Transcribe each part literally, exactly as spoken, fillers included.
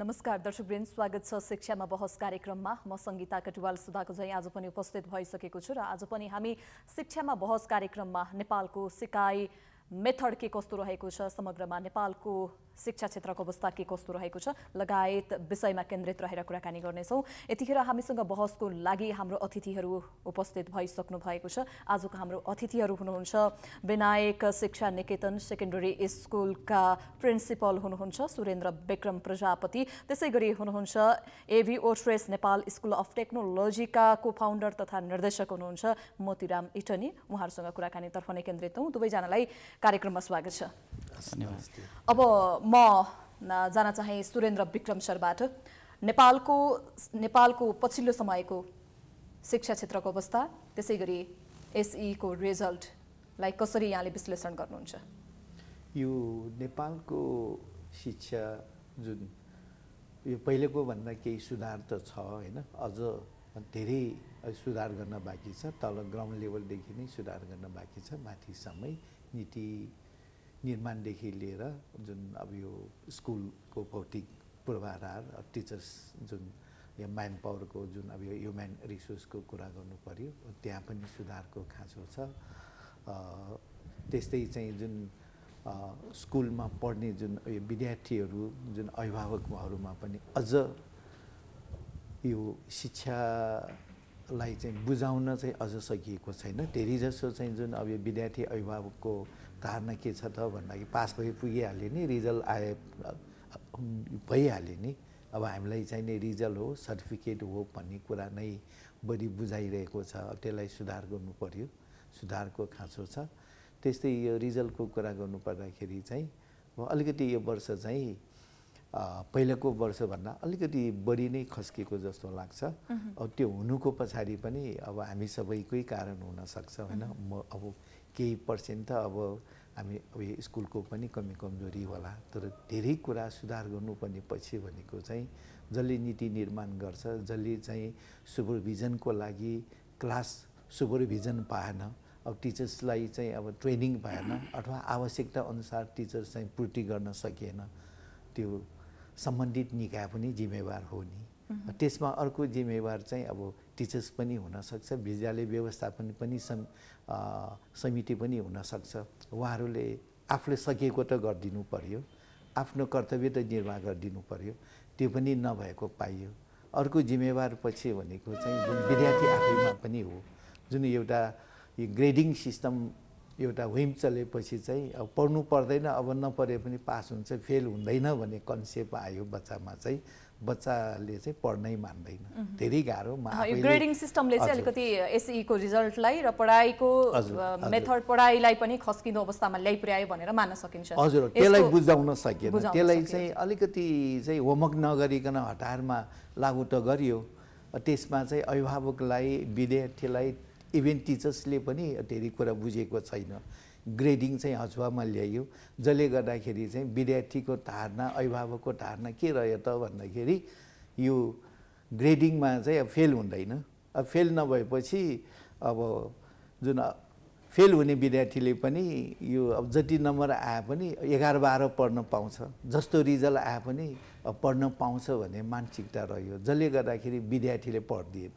नमस्कार दर्शक वृन्द, स्वागत छ शिक्षामा बहस कार्यक्रममा। म संगीता कटुवाल सुदाको झैं आज पनि उपस्थित भइसकेको छु र आज पनि हामी शिक्षामा बहस कार्यक्रममा नेपालको सिकाइ मेथड के कस्तो रहेको छ, समग्रमा नेपालको शिक्षा क्षेत्रको अवस्था के कस्तो रहेको छ लगायत विषयमा केन्द्रित रहेर कुराकानी गर्नेछौं। यतिखेर हामीसँग बहसको लागि हाम्रो अतिथिहरू उपस्थित भइसक्नु भएको छ। आजको हाम्रो अतिथिहरू हुनुहुन्छ विनायक शिक्षा निकेतन सेकेन्डरी स्कुलका प्रिन्सिपल हुनुहुन्छ सुरेन्द्र विक्रम प्रजापति, त्यसैगरी हुनुहुन्छ एभी ओट्रेस नेपाल स्कुल अफ टेक्नोलोजीका कोफाउन्डर तथा निर्देशक हुनुहुन्छ मोतीराम इटनी। उहाँहरूसँग कुराकानीतर्फ नै केन्द्रित हौं। दुवैजनालाई कार्यक्रममा स्वागत छ। अब म जान चाहे सुरेन्द्र विक्रम सरबाट, नेपालको नेपालको पछिल्लो समयको शिक्षा क्षेत्रको अवस्था, त्यसैगरी एसई को रिजल्टलाई कसरी यहाँले विश्लेषण गर्नुहुन्छ? यो नेपालको शिक्षा जुन यो पहिलेको भन्दा केही सुधार त छ हैन, अझ धेरै सुधार गर्न बाँकी छ। तल ग्राउन्ड लेभलदेखि नै सुधार गर्न बाँकी छ, माथिसम्मै नीति निर्माणदेखि लिएर जुन अब यो स्कुलको भौतिक पूर्वाधार, टिचर्स जुन या म्यान पावरको जुन अब यो ह्युमन रिसोर्सको कुरा गर्नु पर्यो, त्यहाँ पनि सुधारको खाँचो छ। त्यस्तै चाहिँ जुन स्कुलमा पढ्ने जुन यो विद्यार्थीहरू जुन अभिभावकहरूमा पनि अझ यो शिक्षालाई चाहिँ बुझाउन चाहिँ अझ सकिएको छैन। धेरैजसो चाहिँ जुन अब यो विद्यार्थी अभिभावकको धारणा के छ त भन्दाखेरि पास भए पुगिहाल्यो नि, रिजल्ट आए भइहाल्यो नि, अब हामीलाई चाहिने रिजल्ट हो, सर्टिफिकेट हो भन्ने कुरा नै बढी बुझाइरहेको छ। अब त्यसलाई सुधार गर्नु पर्यो, सुधारको खाँचो छ। त्यस्तै यो रिजल्टको कुरा गर्नुपर्दाखेरि चाहिँ अलिकति यो वर्ष चाहिँ पहिलाको वर्षभन्दा अलिकति बढी नै खस्किएको जस्तो लाग्छ। अब त्यो हुनुको पछाडि पनि अब हामी सबैकै कारण हुनसक्छ होइन। म अब केही पर्सेन्ट त अब हामी अब स्कुलको पनि कमी कमजोरी होला, तर धेरै कुरा सुधार गर्नुपर्ने पछि भनेको चाहिँ जसले नीति निर्माण गर्छ, जसले चाहिँ सुपरभिजनको लागि क्लास सुपरभिजन पाएन, अब टिचर्सलाई चाहिँ अब ट्रेनिङ पाएन अथवा आवश्यकता अनुसार टिचर्स चाहिँ पूर्ति गर्न सकिएन, त्यो सम्बन्धित निकाय पनि जिम्मेवार हो नि। त्यसमा अर्को जिम्मेवार चाहिँ अब टिचर्स पनि हुनसक्छ, विद्यालय व्यवस्थापन पनि सम् समिति पनि हुनसक्छ। उहाँहरूले आफूले सकेको त गरिदिनु पर्यो, आफ्नो कर्तव्य त निर्वाह गरिदिनु पर्यो, त्यो पनि नभएको पाइयो। अर्को जिम्मेवार पछि भनेको चाहिँ जुन विद्यार्थी आफैमा पनि हो, जुन एउटा यो ग्रेडिङ सिस्टम एउटा हुइम चलेपछि चाहिँ अब पढ्नु पर्दैन, अब नपढे पनि पास हुन्छ, फेल हुँदैन भन्ने कन्सेप्ट आयो बच्चामा, चाहिँ बच्चाले चाहिँ पढ्नै मान्दैन, धेरै गाह्रो। ग्रेडिङ सिस्टमले चाहिँ अलिकति एसई को रिजल्टलाई र पढाइको मेथड पढाइलाई पनि खस्किँदो अवस्थामा ल्याइ पुर्यायो भनेर मान्न सकिन्छ। हजुर, त्यसलाई बुझाउन सकिएन, त्यसलाई चाहिँ अलिकति चाहिँ होमवर्क नगरिकन हतारमा लागु त गरियो, त्यसमा चाहिँ अभिभावकलाई, विद्यार्थीलाई, इभेन टिचर्सले पनि धेरै कुरा बुझेको छैन। ग्रेडिङ चाहिँ हजुवामा ल्याइयो, जसले गर्दाखेरि चाहिँ विद्यार्थीको धारणा, अभिभावकको धारणा के रह्यो त भन्दाखेरि यो ग्रेडिङमा चाहिँ अब फेल हुँदैन, अब फेल नभएपछि अब जुन फेल हुने विद्यार्थीले पनि यो अब जति नम्बर आए पनि एघार बाह्र पढ्न पाउँछ, जस्तो रिजल्ट आए पनि पढ्न पाउँछ भन्ने मानसिकता रह्यो, जसले गर्दाखेरि विद्यार्थीले पढ्दिएन।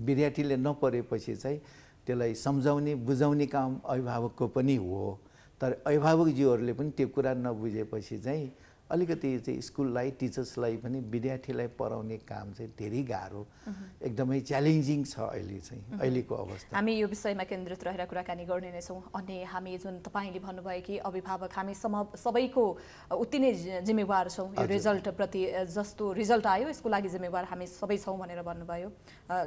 विद्यार्थीले नपढेपछि चाहिँ त्यसलाई सम्झाउने बुझाउने काम अभिभावकको पनि हो, तर अभिभावकज्यूहरूले पनि त्यो कुरा नबुझेपछि चाहिँ अलिकति चाहिँ स्कुललाई, टिचर्सलाई पनि विद्यार्थीलाई पढाउने काम चाहिँ धेरै गाह्रो, एकदमै च्यालेन्जिङ छ अहिले चाहिँ अहिलेको अवस्था। हामी यो विषयमा केन्द्रित रहेर कुराकानी गर्ने नै छौँ। अनि हामी जुन तपाईँले भन्नुभयो कि अभिभावक हामी सम सबैको उति नै जिम्मेवार छौँ, यो रिजल्टप्रति जस्तो रिजल्ट आयो यसको लागि जिम्मेवार हामी सबै छौँ भनेर भन्नुभयो,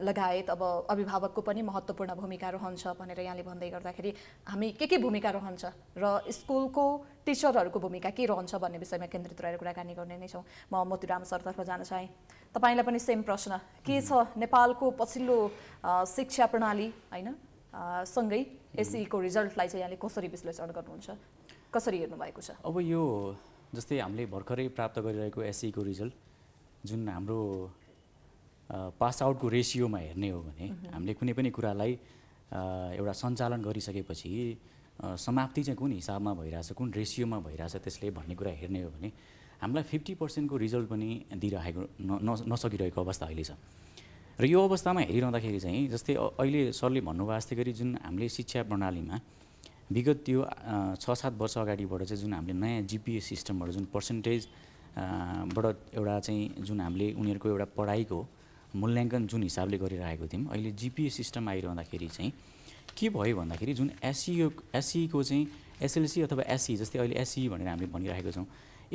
लगायत अब अभिभावकको पनि महत्त्वपूर्ण भूमिका रहन्छ भनेर यहाँले भन्दै गर्दाखेरि हामी के के भूमिका रहन्छ र स्कुलको टिचरहरूको भूमिका के रहन्छ भन्ने विषयमा केन्द्रित रहेर कुराकानी गर्ने नै छौँ। म मोतीराम सरतर्फ जान चाहेँ, तपाईँलाई पनि सेम प्रश्न के छ नेपालको पछिल्लो शिक्षा प्रणाली होइन, सँगै एसईको रिजल्टलाई चाहिँ यहाँले कसरी विश्लेषण गर्नुहुन्छ, कसरी हेर्नु भएको छ? अब यो जस्तै हामीले भर्खरै प्राप्त गरिरहेको एसईको रिजल्ट जुन हाम्रो पास आउटको रेसियोमा हेर्ने हो भने हामीले कुनै पनि कुरालाई एउटा सञ्चालन गरिसकेपछि समाप्ति चाहिँ कुन हिसाबमा भइरहेछ, कुन रेसियोमा भइरहेछ त्यसले भन्ने कुरा हेर्ने हो भने हामीलाई fifty percent को रिजल्ट पनि दिइरहेको नसकिरहेको अवस्था अहिले छ। र यो अवस्थामा हेरिरहँदाखेरि चाहिँ जस्तै अहिले सरले भन्नुभएको जस्तै गरी जुन हामीले शिक्षा प्रणालीमा विगत त्यो छ सात वर्ष अगाडिबाट चाहिँ जुन हामीले नयाँ जिपिए सिस्टमबाट जुन पर्सेन्टेजबाट एउटा चाहिँ जुन हामीले उनीहरूको एउटा पढाइको मूल्याङ्कन जुन हिसाबले गरिरहेको थियौँ, अहिले जिपिए सिस्टम आइरहँदाखेरि चाहिँ के भयो भन्दाखेरि जुन एसइओ एसईको चाहिँ एसएलसी अथवा एसई जस्तै अहिले एसई भनेर हामीले भनिरहेको छौँ,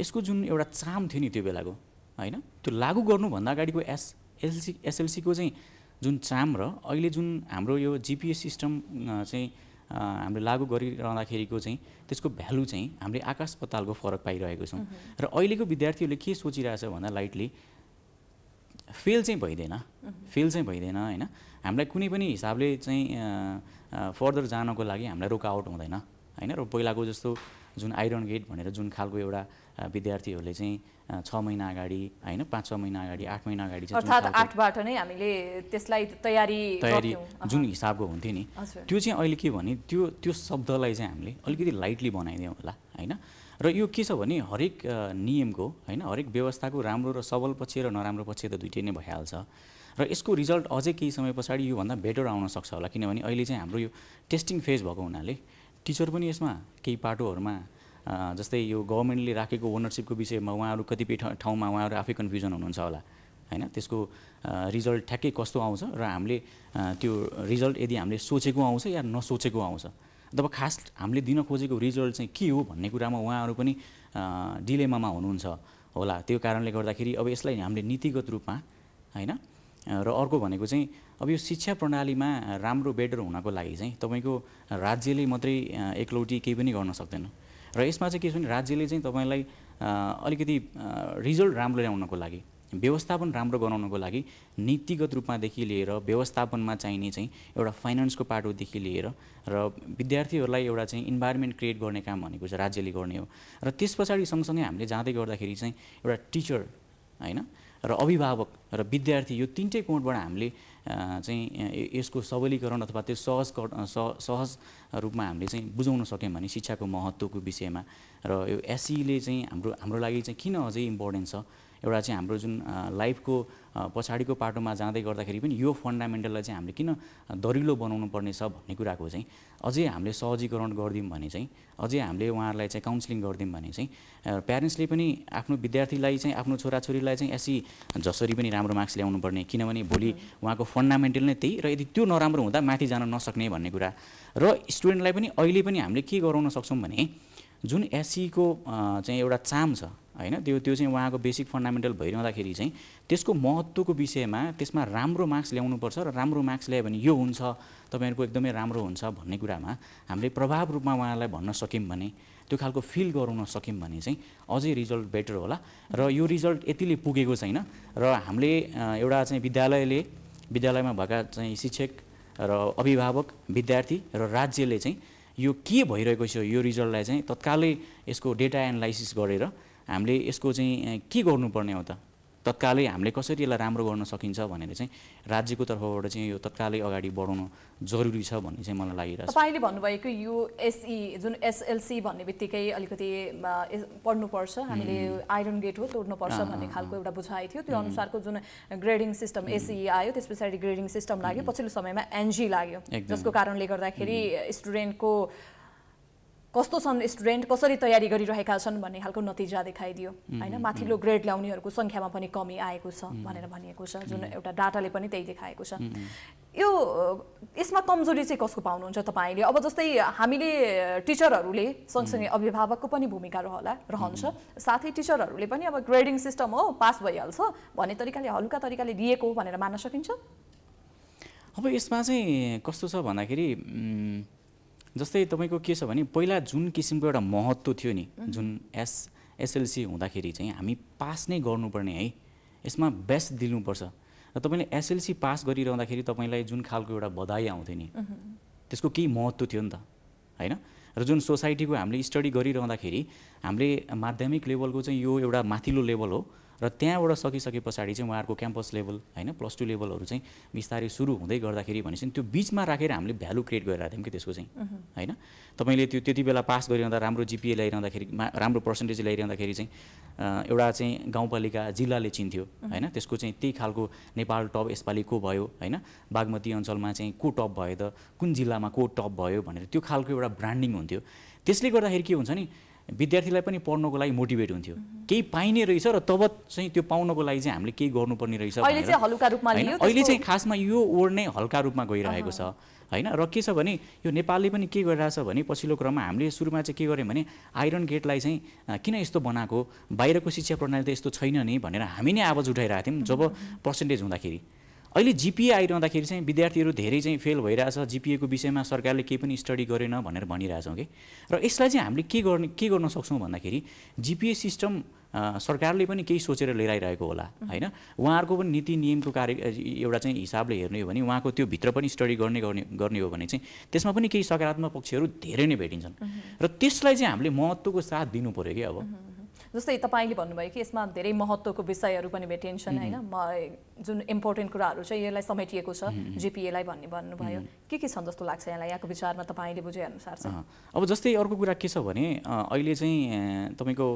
यसको जुन एउटा चाम थियो नि त्यो बेलाको हैन, त्यो लागू गर्नुभन्दा अगाडिको एस एसएलसी एसएलसीको चाहिँ जुन चाम र अहिले जुन हाम्रो यो जिपिए सिस्टम चाहिँ हामीले लागू गरिरहँदाखेरिको चाहिँ त्यसको भ्यालु चाहिँ हामीले आकाश पातालको फरक पाइरहेको छौँ। र अहिलेको विद्यार्थीहरूले के सोचिरहेछ भन्दा लाइटली फेल चाहिँ भइदैन, फेल चाहिँ भइदैन हैन, हामीलाई कुनै पनि हिसाबले चाहिँ फर्दर जानको लागि हामीलाई रोकआउट हुँदैन हैन। र पहिलाको जस्तो जुन आइरन गेट भनेर जुन खालको एउटा विद्यार्थीहरूले चाहिँ छ महिना अगाडि हैन पाँच छ महिना अगाडि आठ महिना अगाडि चाहिँ अर्थात आठबाट नै हामीले त्यसलाई तयारी तयारी जुन हिसाबको हुन्थ्यो नि त्यो चाहिँ अहिले के भने त्यो त्यो शब्दलाई चाहिँ हामीले अलिकति लाइटली बनाइदियौँ होला हैन। र यो के छ भने हरेक नियमको हैन हरेक व्यवस्थाको राम्रो र सबल पक्ष र नराम्रो पक्ष त दुईटै नै भइहाल्छ। र यसको रिजल्ट अझै केही समय पछाडि योभन्दा बेटर आउन सक्छ होला, किनभने अहिले चाहिँ हाम्रो यो टेस्टिङ फेज भएको हुनाले टिचर पनि यसमा केही पाटोहरूमा जस्तै यो गभर्मेन्टले राखेको ओनरसिपको विषयमा उहाँहरू कतिपय ठाउँमा उहाँहरू आफै कन्फ्युजन हुनुहुन्छ होला हैन। त्यसको रिजल्ट ठ्याक्कै कस्तो आउँछ र हामीले त्यो रिजल्ट यदि हामीले सोचेको आउँछ या नसोचेको आउँछ अथवा खास हामीले दिन खोजेको रिजल्ट चाहिँ के हो भन्ने कुरामा उहाँहरू पनि डिलेमामा हुनुहुन्छ होला। त्यो कारणले गर्दाखेरि अब यसलाई हामीले नीतिगत रूपमा हैन, र अर्को भनेको चाहिँ अब यो शिक्षा प्रणालीमा राम्रो बेटर हुनको लागि चाहिँ तपाईँको राज्यले मात्रै एकलौटी केही पनि गर्न सक्दैन। र यसमा चाहिँ के छ भने राज्यले चाहिँ तपाईँलाई अलिकति रिजल्ट राम्रो ल्याउनको लागि, व्यवस्थापन राम्रो गराउनको लागि नीतिगत रूपमादेखि लिएर व्यवस्थापनमा चाहिने चाहिँ एउटा फाइनेन्सको पाटोदेखि लिएर र विद्यार्थीहरूलाई एउटा चाहिँ इन्भाइरोमेन्ट क्रिएट गर्ने काम भनेको चाहिँ राज्यले गर्ने हो। र त्यस पछाडि सँगसँगै हामीले जाँदै गर्दाखेरि चाहिँ एउटा टिचर हैन र अभिभावक र विद्यार्थी यो तीनटै कोणबाट हामीले चाहिँ यसको सबलीकरण अथवा त्यो सहज सहज रूपमा हामीले चाहिँ बुझाउन सक्यौँ भने शिक्षाको महत्त्वको विषयमा। र यो एसईले चाहिँ हाम्रो हाम्रो लागि चाहिँ किन अझै इम्पोर्टेन्ट छ, एउटा चाहिँ हाम्रो जुन लाइफको पछाडिको पाटोमा जाँदै गर्दाखेरि पनि यो फन्डामेन्टललाई चाहिँ हामीले किन दरिलो बनाउनु पर्ने छ भन्ने कुराको चाहिँ अझै हामीले सहजीकरण गरिदियौँ भने चाहिँ, अझै हामीले उहाँहरूलाई चाहिँ काउन्सिलिङ गरिदियौँ भने चाहिँ प्यारेन्ट्सले पनि आफ्नो विद्यार्थीलाई चाहिँ आफ्नो छोराछोरीलाई चाहिँ एसी जसरी पनि राम्रो मार्क्स ल्याउनु पर्ने, किनभने भोलि उहाँको फन्डामेन्टल नै त्यही, र यदि त्यो नराम्रो हुँदा माथि जान नसक्ने भन्ने कुरा। र स्टुडेन्टलाई पनि अहिले पनि हामीले के गराउन सक्छौँ भने जुन एसईको चाहिँ एउटा चाम छ हैन, त्यो त्यो चाहिँ उहाँको बेसिक फन्डामेन्टल भइरहँदाखेरि चाहिँ त्यसको महत्त्वको विषयमा त्यसमा राम्रो मार्क्स ल्याउनुपर्छ र राम्रो मार्क्स ल्यायो भने यो हुन्छ, तपाईँहरूको एकदमै राम्रो हुन्छ भन्ने कुरामा हामीले प्रभाव रूपमा उहाँलाई भन्न सक्यौँ भने, त्यो खालको फिल गराउन सक्यौँ भने चाहिँ अझै रिजल्ट बेटर होला। र यो रिजल्ट यतिले पुगेको छैन, र हामीले एउटा चाहिँ विद्यालयले विद्यालयमा भएका चाहिँ शिक्षक र अभिभावक विद्यार्थी र राज्यले चाहिँ यो के भइरहेको छ यो रिजल्टलाई चाहिँ तत्कालै यसको डेटा एनालाइसिस गरेर हामीले यसको चाहिँ के गर्नुपर्ने हो त, तत्कालै हामीले कसरी यसलाई राम्रो गर्न सकिन्छ भनेर चाहिँ राज्यको तर्फबाट चाहिँ यो तत्कालै अगाडि बढाउनु जरुरी छ भन्ने चाहिँ मलाई लागिरहेको छ। तपाईँले भन्नुभएको यो एसई जुन एसएलसी भन्ने बित्तिकै अलिकति पढ्नुपर्छ, हामीले आइरन गेट हो तोड्नुपर्छ भन्ने खालको एउटा बुझाइ थियो, त्यो अनुसारको जुन ग्रेडिङ सिस्टम एसई आयो, त्यस पछाडि ग्रेडिङ सिस्टम लाग्यो, पछिल्लो समयमा एनजी लाग्यो, जसको कारणले गर्दाखेरि स्टुडेन्टको कस्तो छन् स्टुडेन्ट कसरी तयारी गरिरहेका छन् भन्ने खालको नतिजा देखाइदियो हैन, माथिल्लो ग्रेड ल्याउनेहरूको संख्यामा पनि कमी आएको छ भनेर भनिएको छ, जुन एउटा डाटाले पनि त्यही देखाएको छ। यो यसमा कमजोरी चाहिँ कसको पाउनुहुन्छ तपाईँले? अब जस्तै हामीले टिचरहरूले सँगसँगै अभिभावकको पनि भूमिका रहला रहन्छ, साथै टिचरहरूले पनि अब ग्रेडिङ सिस्टम हो पास भइहाल्छ भन्ने तरिकाले हल्का तरिकाले दिएको भनेर मान्न सकिन्छ? अब यसमा चाहिँ कस्तो छ भन्दाखेरि जस्तै तपाईको के छ भने पहिला जुन किसिमको एउटा महत्त्व थियो नि जुन एस एसएलसी हुँदाखेरि चाहिँ हामी पास नै गर्नुपर्ने है, यसमा बेस्ट दिनुपर्छ, र तपाईले एसएलसी पास गरिरहँदाखेरि तपाईलाई जुन खालको एउटा बधाई आउँथ्यो नि त्यसको केही महत्त्व थियो नि त हैन। र जुन सोसाइटीको हामीले स्टडी गरिरहँदाखेरि हामीले माध्यमिक लेभलको चाहिँ यो एउटा माथिल्लो लेभल हो र त्यहाँबाट सकिसके पछाडि चाहिँ उहाँहरुको क्याम्पस लेभल हैन प्लस टू लेभलहरु चाहिँ विस्तारै सुरु हुँदै गर्दाखेरि भनेपछि त्यो बीचमा राखेर हामीले भ्यालु क्रिएट गरिरहेका थियौं के त्यसको चाहिँ हैन तपाईले त्यो त्यति बेला पास गरिरहँदा राम्रो जीपीए ल्याइरहँदाखेरि राम्रो पर्सेन्टेज ल्याइरहँदाखेरि चाहिँ एउटा चाहिँ गाउँपालिका जिल्लाले चिन्थ्यो हैन त्यसको चाहिँ त्यही खालको नेपाल टप यसपाली को भयो हैन बागमती अञ्चलमा चाहिँ को टप भयो त कुन जिल्लामा को टप भयो भनेर त्यो खालको एउटा ब्रान्डिङ हुन्थ्यो त्यसले गर्दाखेरि के हुन्छ नि विद्यार्थीलाई पनि पढ्नको लागि मोटिभेट हुन्थ्यो केही पाइने रहेछ र तब चाहिँ त्यो पाउनको लागि चाहिँ हामीले केही गर्नुपर्ने रहेछ अहिले चाहिँ हल्का रूपमा लियो अहिले चाहिँ खासमा यो ओड नै हल्का रूपमा गइरहेको छ हैन र के छ भने यो नेपालले पनि के गरिरहेछ भने पछिल्लो क्रममा हामीले सुरुमा चाहिँ के गर्यौं भने आइरन गेटलाई चाहिँ किन यस्तो बनाएको बाहिरको शिक्षा प्रणाली त यस्तो छैन नि भनेर हामी नै आवाज उठाइरहेका थियौं जब पर्सेन्टेज हुँदाखेरि अहिले जीपीए आइरहँदाखेरि चाहिँ विद्यार्थीहरु धेरै चाहिँ फेल भइराछ जीपीए को विषयमा सरकारले केही पनि स्टडी गरेन भनेर भनिराछौं के र यसलाई चाहिँ हामीले के गर्ने के गर्न सक्छौं भन्दाखेरि जीपीए सिस्टम सरकारले पनि केही सोचेर ल्याइरहेको होला हैन उहाँहरुको पनि नीति नियमको कार्य एउटा चाहिँ हिसाबले हेर्नु हो भने उहाँको त्यो भित्र पनि स्टडी गर्ने गर्ने हो भने चाहिँ त्यसमा पनि केही सकारात्मक पक्षहरु धेरै नै भेटिन्छन् र त्यसलाई चाहिँ हामीले महत्त्वको साथ दिनु पर्यो के अब जस्तै तपाईले भन्नुभयो कि यसमा धेरै महत्त्वको विषयहरु पनि भेटिन्छन् हैन जुन इम्पोर्टेन्ट कुराहरु छ यसलाई समेटिएको छ जीपीए लाई भन्ने भन्नुभयो के के छन् जस्तो लाग्छ यहाँलाई यहाँको विचारमा तपाईले बुझे अनुसार छ अब जस्तै अर्को कुरा के छ भने अहिले चाहिँ तपाईको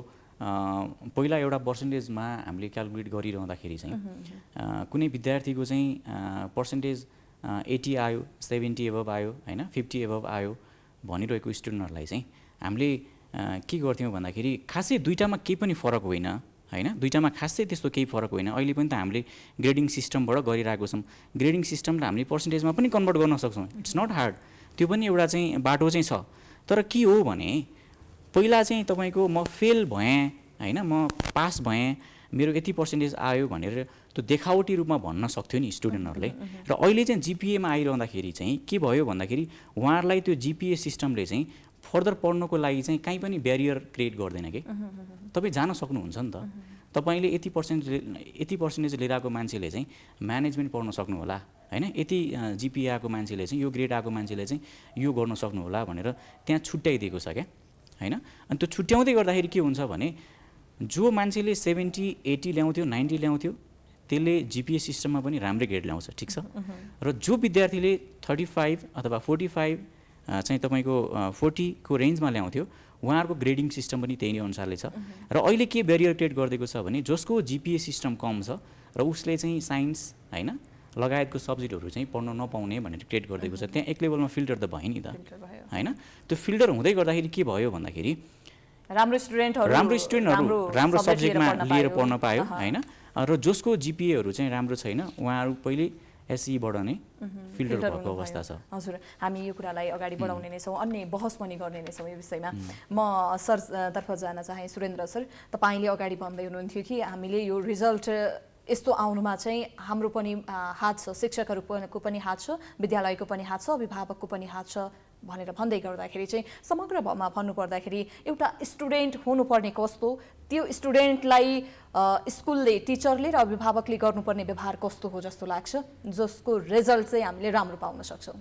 पहिला एउटा पर्सेन्टेजमा हामीले क्याल्कुलेट गरिरहँदाखेरि चाहिँ कुनै विद्यार्थीको चाहिँ पर्सेन्टेज अस्सी आयो सत्तरी एभव आयो हैन पचास एभव आयो भनिरहेको स्टुडेन्टहरुलाई चाहिँ हामीले के गर्थ्यौं भन्दाखेरि खासै दुईटामा केही पनि फरक होइन हैन दुईटामा खासै त्यस्तो केही फरक होइन अहिले पनि त हामीले ग्रेडिङ सिस्टमबाट गरिरहेको छौं ग्रेडिङ सिस्टमले हामीले पर्सेन्टेजमा पनि कन्भर्ट गर्न सक्छौं इट्स नट हार्ड त्यो पनि एउटा चाहिँ बाटो चाहिँ छ तर के हो भने पहिला चाहिँ तपाईको म फेल भए हैन म पास भए मेरो यति पर्सेन्टेज आयो भनेर त्यो देखावटी रूपमा भन्न सक्थ्यो नि स्टुडेन्टहरुले र अहिले चाहिँ जीपीए मा आइरहँदाखेरि चाहिँ के भयो भन्दाखेरि उहाँहरुलाई त्यो जीपीए सिस्टमले चाहिँ फर्दर पढ्नको लागि चाहिँ कुनै पनि ब्यारियर क्रिएट गर्दैन के तपाई जान सक्नुहुन्छ नि त तपाईले यति पर्सेन्ट यति पर्सेन्टेज लिएर आएको मान्छेले चाहिँ म्यानेजमेन्ट पढ्न सक्नु होला हैन यति जीपीए आएको मान्छेले चाहिँ यो ग्रेड आएको मान्छेले चाहिँ यो गर्न सक्नु होला भनेर त्यहाँ छुट्याइदिएको छ के हैन अनि त्यो छुट्याउँदै गर्दाखेरि के हुन्छ भने जो मान्छेले सत्तरी अस्सी ल्याउँथ्यो नब्बे ल्याउँथ्यो त्यसले जीपीए सिस्टममा पनि राम्रो ग्रेड ल्याउँछ ठीक छ र जो विद्यार्थीले पैंतीस अथवा पैंतालीस चाहिँ तपाईको चालीस को रेन्जमा ल्याउँथ्यो उहाँहरुको ग्रेडिङ सिस्टम पनि त्यही नै अनुसारले छ र अहिले के ब्यारियर क्रिएट गर्देको छ भने जसको जीपीए सिस्टम कम छ र उसले चाहिँ साइन्स हैन लगायतको सब्जेक्टहरु चाहिँ पढ्न नपाउने भनेर क्रिएट गर्देको छ त्यहाँ एक लेभलमा फिल्टर त भयो नि त हैन त्यो फिल्टर हुँदै गर्दाखेरि के भयो भन्दाखेरि राम्रो स्टुडेन्टहरु राम्रो स्टुडेन्टहरु राम्रो सब्जेक्टमा लिएर पढ्न पायो हैन र जसको जीपीएहरु चाहिँ राम्रो छैन उहाँहरु पहिले एसई बाट नै फिल्टर भएको अवस्था छ हजुर हामी यो कुरालाई अगाडि बढाउने नै छौं अन्य बहस पनि गर्ने नै छौं यो विषयमा म सर तर्फ जान चाहे सुरेन्द्र सर तपाईले अगाडि भन्दै हुनुहुन्थ्यो कि हामीले यो रिजल्ट यस्तो आउनुमा चाहिँ हाम्रो पनि हात छ शिक्षकहरुको पनि हात छ विद्यालयको पनि हात छ अभिभावकको पनि हात छ भनेर भन्दै गर्दाखेरि चाहिँ समग्रमा भन्नु पर्दाखेरि एउटा स्टुडेन्ट हुनुपर्ने कस्तो त्यो स्टुडेन्टलाई स्कुलले टिचरले र अभिभावकले गर्नुपर्ने व्यवहार कस्तो हो जस्तो लाग्छ जसको रिजल्ट चाहिँ हामीले राम्रो पाउन सक्छौं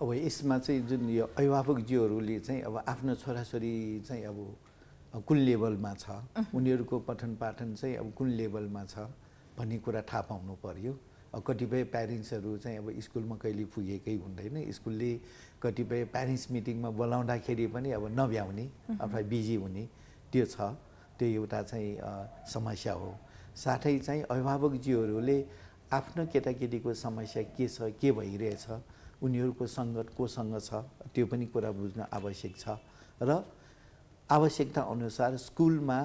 अब यसमा चाहिँ जुन यो अभिभावकज्यूहरुले चाहिँ अब आफ्नो छोराछोरी चाहिँ अब कुन लेभलमा छ उनीहरुको पठन पाठन चाहिँ अब कुन लेभलमा छ भन्ने कुरा थाहा पाउनु पर्यो कतिपय प्यारेन्ट्सहरु चाहिँ अब स्कुलमा कहिले पुगेकै हुँदैन स्कुलले कतिपय प्यारेन्ट्स मिटिङमा बोलाउँदाखेरि पनि अब नभ्याउने अथवा बिजी हुने त्यो छ त्यो एउटा चाहिँ समस्या हो साथै चाहिँ अभिभावकज्यूहरुले आफ्नो केटाकेटीको समस्या के छ के भइरहेछ उनीहरुको संगत कोसँग छ त्यो पनि कुरा बुझ्न आवश्यक छ र आवश्यकता अनुसार स्कुलमा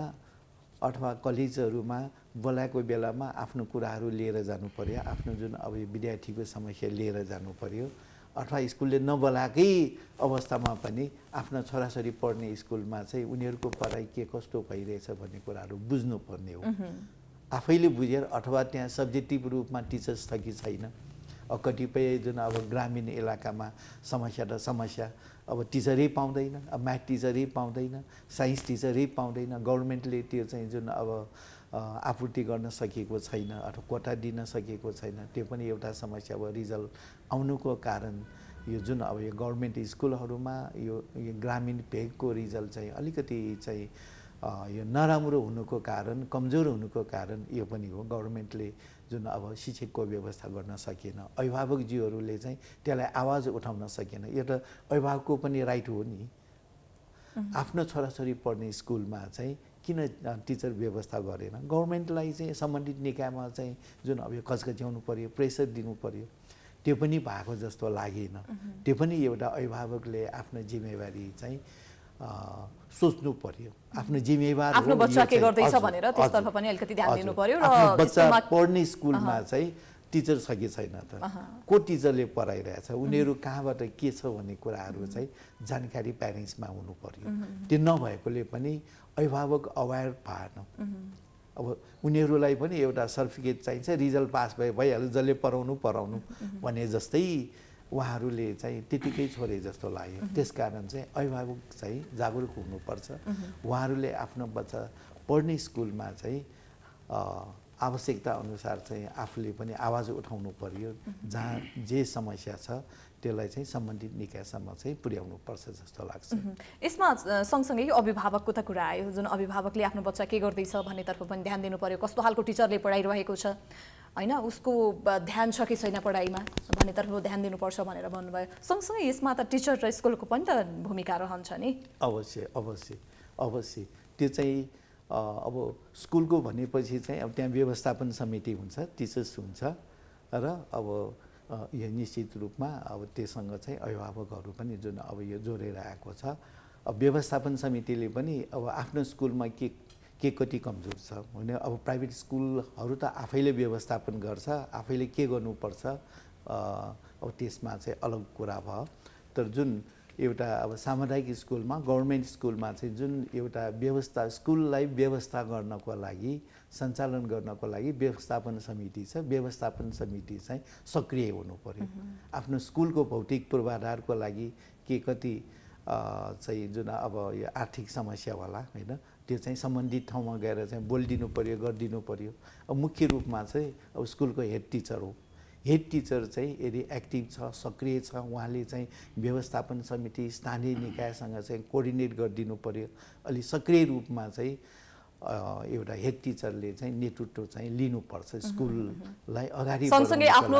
अथवा कलेजहरुमा बोलाएको बेलामा आफ्नो कुराहरु लिएर जानु पर्यो आफ्नो जुन अब विद्यार्थीको समस्या लिएर जानु पर्यो अथवा स्कुलले नबोलाकै अवस्थामा पनि आफ्नो छोराछोरी पढ्ने स्कुलमा चाहिँ उनीहरुको पढाइ के कस्तो भइरहेछ भन्ने कुराहरु बुझ्नु पर्ने हो आफैले बुझेर अथवा त्यहाँ सब्जेक्टिभ रूपमा टिचर्स छ कि छैन कतिपय जुन अब ग्रामीण इलाकामा समस्या र समस्या अब टिचरै पाउँदैन अब म्याथ टिचरै पाउँदैन साइन्स टिचरै पाउँदैन गभर्नमेन्टले त्यो चाहिँ जुन अब आपूर्ति गर्न सकेको छैन अथवा कोटा दिन सकेको छैन त्यो पनि एउटा समस्या अब रिजल्ट आउनुको कारण यो जुन अब यो गभर्नमेन्ट स्कुलहरुमा यो ग्रामीण भेगको रिजल्ट चाहिँ अलिकति चाहिँ यो नराम्रो हुनुको कारण कमजोर हुनुको कारण यो पनि हो गभर्नमेन्टले जुन अब शिक्षकको व्यवस्था गर्न सकेन अभिभावकज्यूहरूले चाहिँ त्यसलाई आवाज उठाउन सकेन यो त अभिभावकको पनि राइट हो नि आफ्नो छोराछोरी पढ्ने स्कुलमा चाहिँ किन टिचर व्यवस्था गरेन गभर्नमेन्टलाई चाहिँ सम्बन्धित निकायमा चाहिँ जुन अब यो कचकच्याउनु पर्यो प्रेसर दिनु पर्यो त्यो पनि भएको जस्तो लागेन त्यो पनि एउटा अभिभावकले आफ्नो जिम्मेवारी चाहिँ सोच्नु पर्यो आफ्नो जिम्मेवारी आफ्नो बच्चा के गर्दैछ भनेर त्यसतर्फ पनि अलिकति ध्यान दिनु पर्यो र बच्चा पढ्ने स्कुलमा चाहिँ टिचर छ कि छैन त को टिचरले पढाइरहेछ उनीहरु कहाँबाट के छ भन्ने कुराहरु चाहिँ जानकारी प्यारेन्ट्समा हुनु पर्यो त्यो नभएकोले पनि अभिभावक अवेयर भएन अब उनीहरुलाई पनि एउटा सर्टिफिकेट चाहिन्छ रिजल्ट पास भए भइहाल्यो जसले पढाउनु पढाउनु भने जस्तै उहाँहरूले चाहिँ त्यतिकै छोरे जस्तो लाग्यो त्यसकारण चाहिँ अभिभावक चाहिँ जागरुक हुनुपर्छ उहाँहरूले आफ्नो बच्चा पढ्ने स्कुलमा चाहिँ आवश्यकता अनुसार चाहिँ आफूले पनि आवाज उठाउनु पर्यो जहाँ जे समस्या छ त्यसलाई चाहिँ सम्बन्धित निकायसम्म चाहिँ पुर्याउनु पर्छ जस्तो लाग्छ यसमा सँगसँगै अभिभावकको त कुरा आयो जुन अभिभावकले आफ्नो बच्चा के गर्दैछ भन्नेतर्फ पनि ध्यान दिनु पर्यो कस्तो खालको टिचरले पढाइरहेको छ हैन उसको ध्यान छ कि छैन पढाइमा भन्नेतर्फ ध्यान दिनुपर्छ भनेर भन्नुभयो सँगसँगै यसमा त टिचर र स्कुलको पनि त भूमिका रहन्छ नि अवश्य अवश्य अवश्य त्यो चाहिँ अब स्कुलको भनेपछि चाहिँ अब त्यहाँ व्यवस्थापन समिति हुन्छ टिचर्स हुन्छ र अब यो निश्चित रूपमा अब त्यससँग चाहिँ अभिभावकहरू पनि जुन अब यो जोडेर आएको छ अब व्यवस्थापन समितिले पनि अब आफ्नो स्कुलमा के के कति कमजोर छ भने अब प्राइभेट स्कुलहरू त आफैले व्यवस्थापन गर्छ आफैले के गर्नुपर्छ अब त्यसमा चाहिँ अलग कुरा भयो तर जुन एउटा अब सामुदायिक स्कुलमा गभर्नमेन्ट स्कुलमा चाहिँ जुन एउटा व्यवस्था स्कुललाई व्यवस्था गर्नको लागि सञ्चालन गर्नको लागि व्यवस्थापन समिति छ व्यवस्थापन समिति चाहिँ सक्रिय हुनु पर्यो आफ्नो स्कुलको भौतिक पूर्वाधारको लागि के कति चाहिँ जुन अब यो आर्थिक समस्या होला हैन त्यो चाहिँ सम्बन्धित ठाउँमा गएर चाहिँ बोलिदिनु पर्यो गरिदिनु पर्यो अब मुख्य रूपमा चाहिँ अब स्कुलको हेड टिचर हो हेड टिचर चाहिँ यदि एक्टिभ छ सक्रिय छ उहाँले चाहिँ व्यवस्थापन समिति स्थानीय निकायसँग चाहिँ कोर्डिनेट गरिदिनु पर्यो अलि सक्रिय रूपमा चाहिँ एउटा हेड टिचरले चाहिँ नेतृत्व चाहिँ लिनुपर्छ स्कुललाई अगाडि सँगसँगै आफ्नो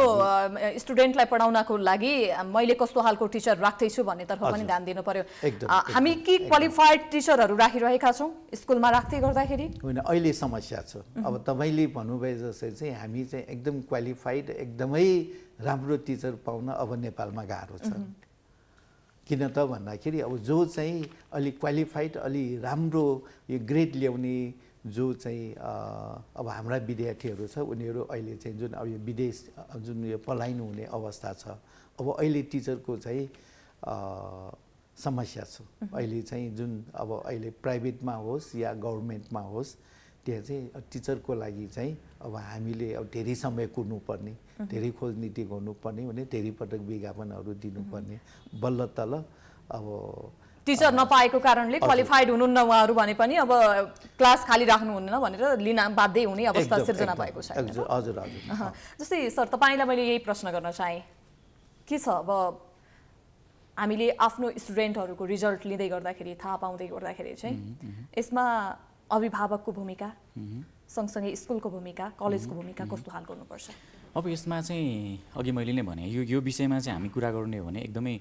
स्टुडेन्टलाई पढाउनको लागि मैले कस्तो खालको टिचर राख्दैछु भन्नेतर्फ पनि ध्यान दिनु पर्यो हामी के क्वालिफाइड टिचरहरू राखिरहेका छौँ स्कुलमा राख्दै गर्दाखेरि होइन अहिले समस्या छ अब तपाईले भन्नुभए जस्तै चाहिँ हामी चाहिँ एकदम क्वालिफाइड एकदमै राम्रो टिचर पाउन अब नेपालमा गाह्रो छ किन त भन्दाखेरि अब जो चाहिँ अलि क्वालिफाइड अलि राम्रो यो ग्रेड ल्याउने जो चाहिँ अब हाम्रा विद्यार्थीहरू छ उनीहरू अहिले चाहिँ जुन अब यो विदेश जुन यो पलायन हुने अवस्था छ अब अहिले टिचरको चाहिँ समस्या छ अहिले चाहिँ जुन अब अहिले प्राइभेटमा होस् या गभर्मेन्टमा होस् त्यहाँ चाहिँ टिचरको लागि चाहिँ अब हामीले अब धेरै समय कुर्नुपर्ने धेरै खोजनीति गर्नुपर्ने भने धेरै पटक विज्ञापनहरू दिनुपर्ने बल्ल तल अब टिचर नपाएको कारणले क्वालिफाइड हुनुहुन्न उहाँहरू भने पनि अब क्लास खाली राख्नुहुन्न भनेर लिन बाध्य हुने अवस्था सिर्जना भएको छ हजुर हजुर जस्तै सर तपाईलाई मैले यही प्रश्न गर्न चाहे के छ अब हामीले आफ्नो स्टुडेन्टहरूको रिजल्ट लिँदै गर्दाखेरि थाहा पाउँदै गर्दाखेरि चाहिँ यसमा अभिभावकको भूमिका सँगसँगै स्कुलको भूमिका कलेजको भूमिका कस्तो हाल गर्नुपर्छ अब यसमा चाहिँ अघि मैले नै भने यो यो विषयमा चाहिँ हामी कुरा गर्ने हो भने एकदमै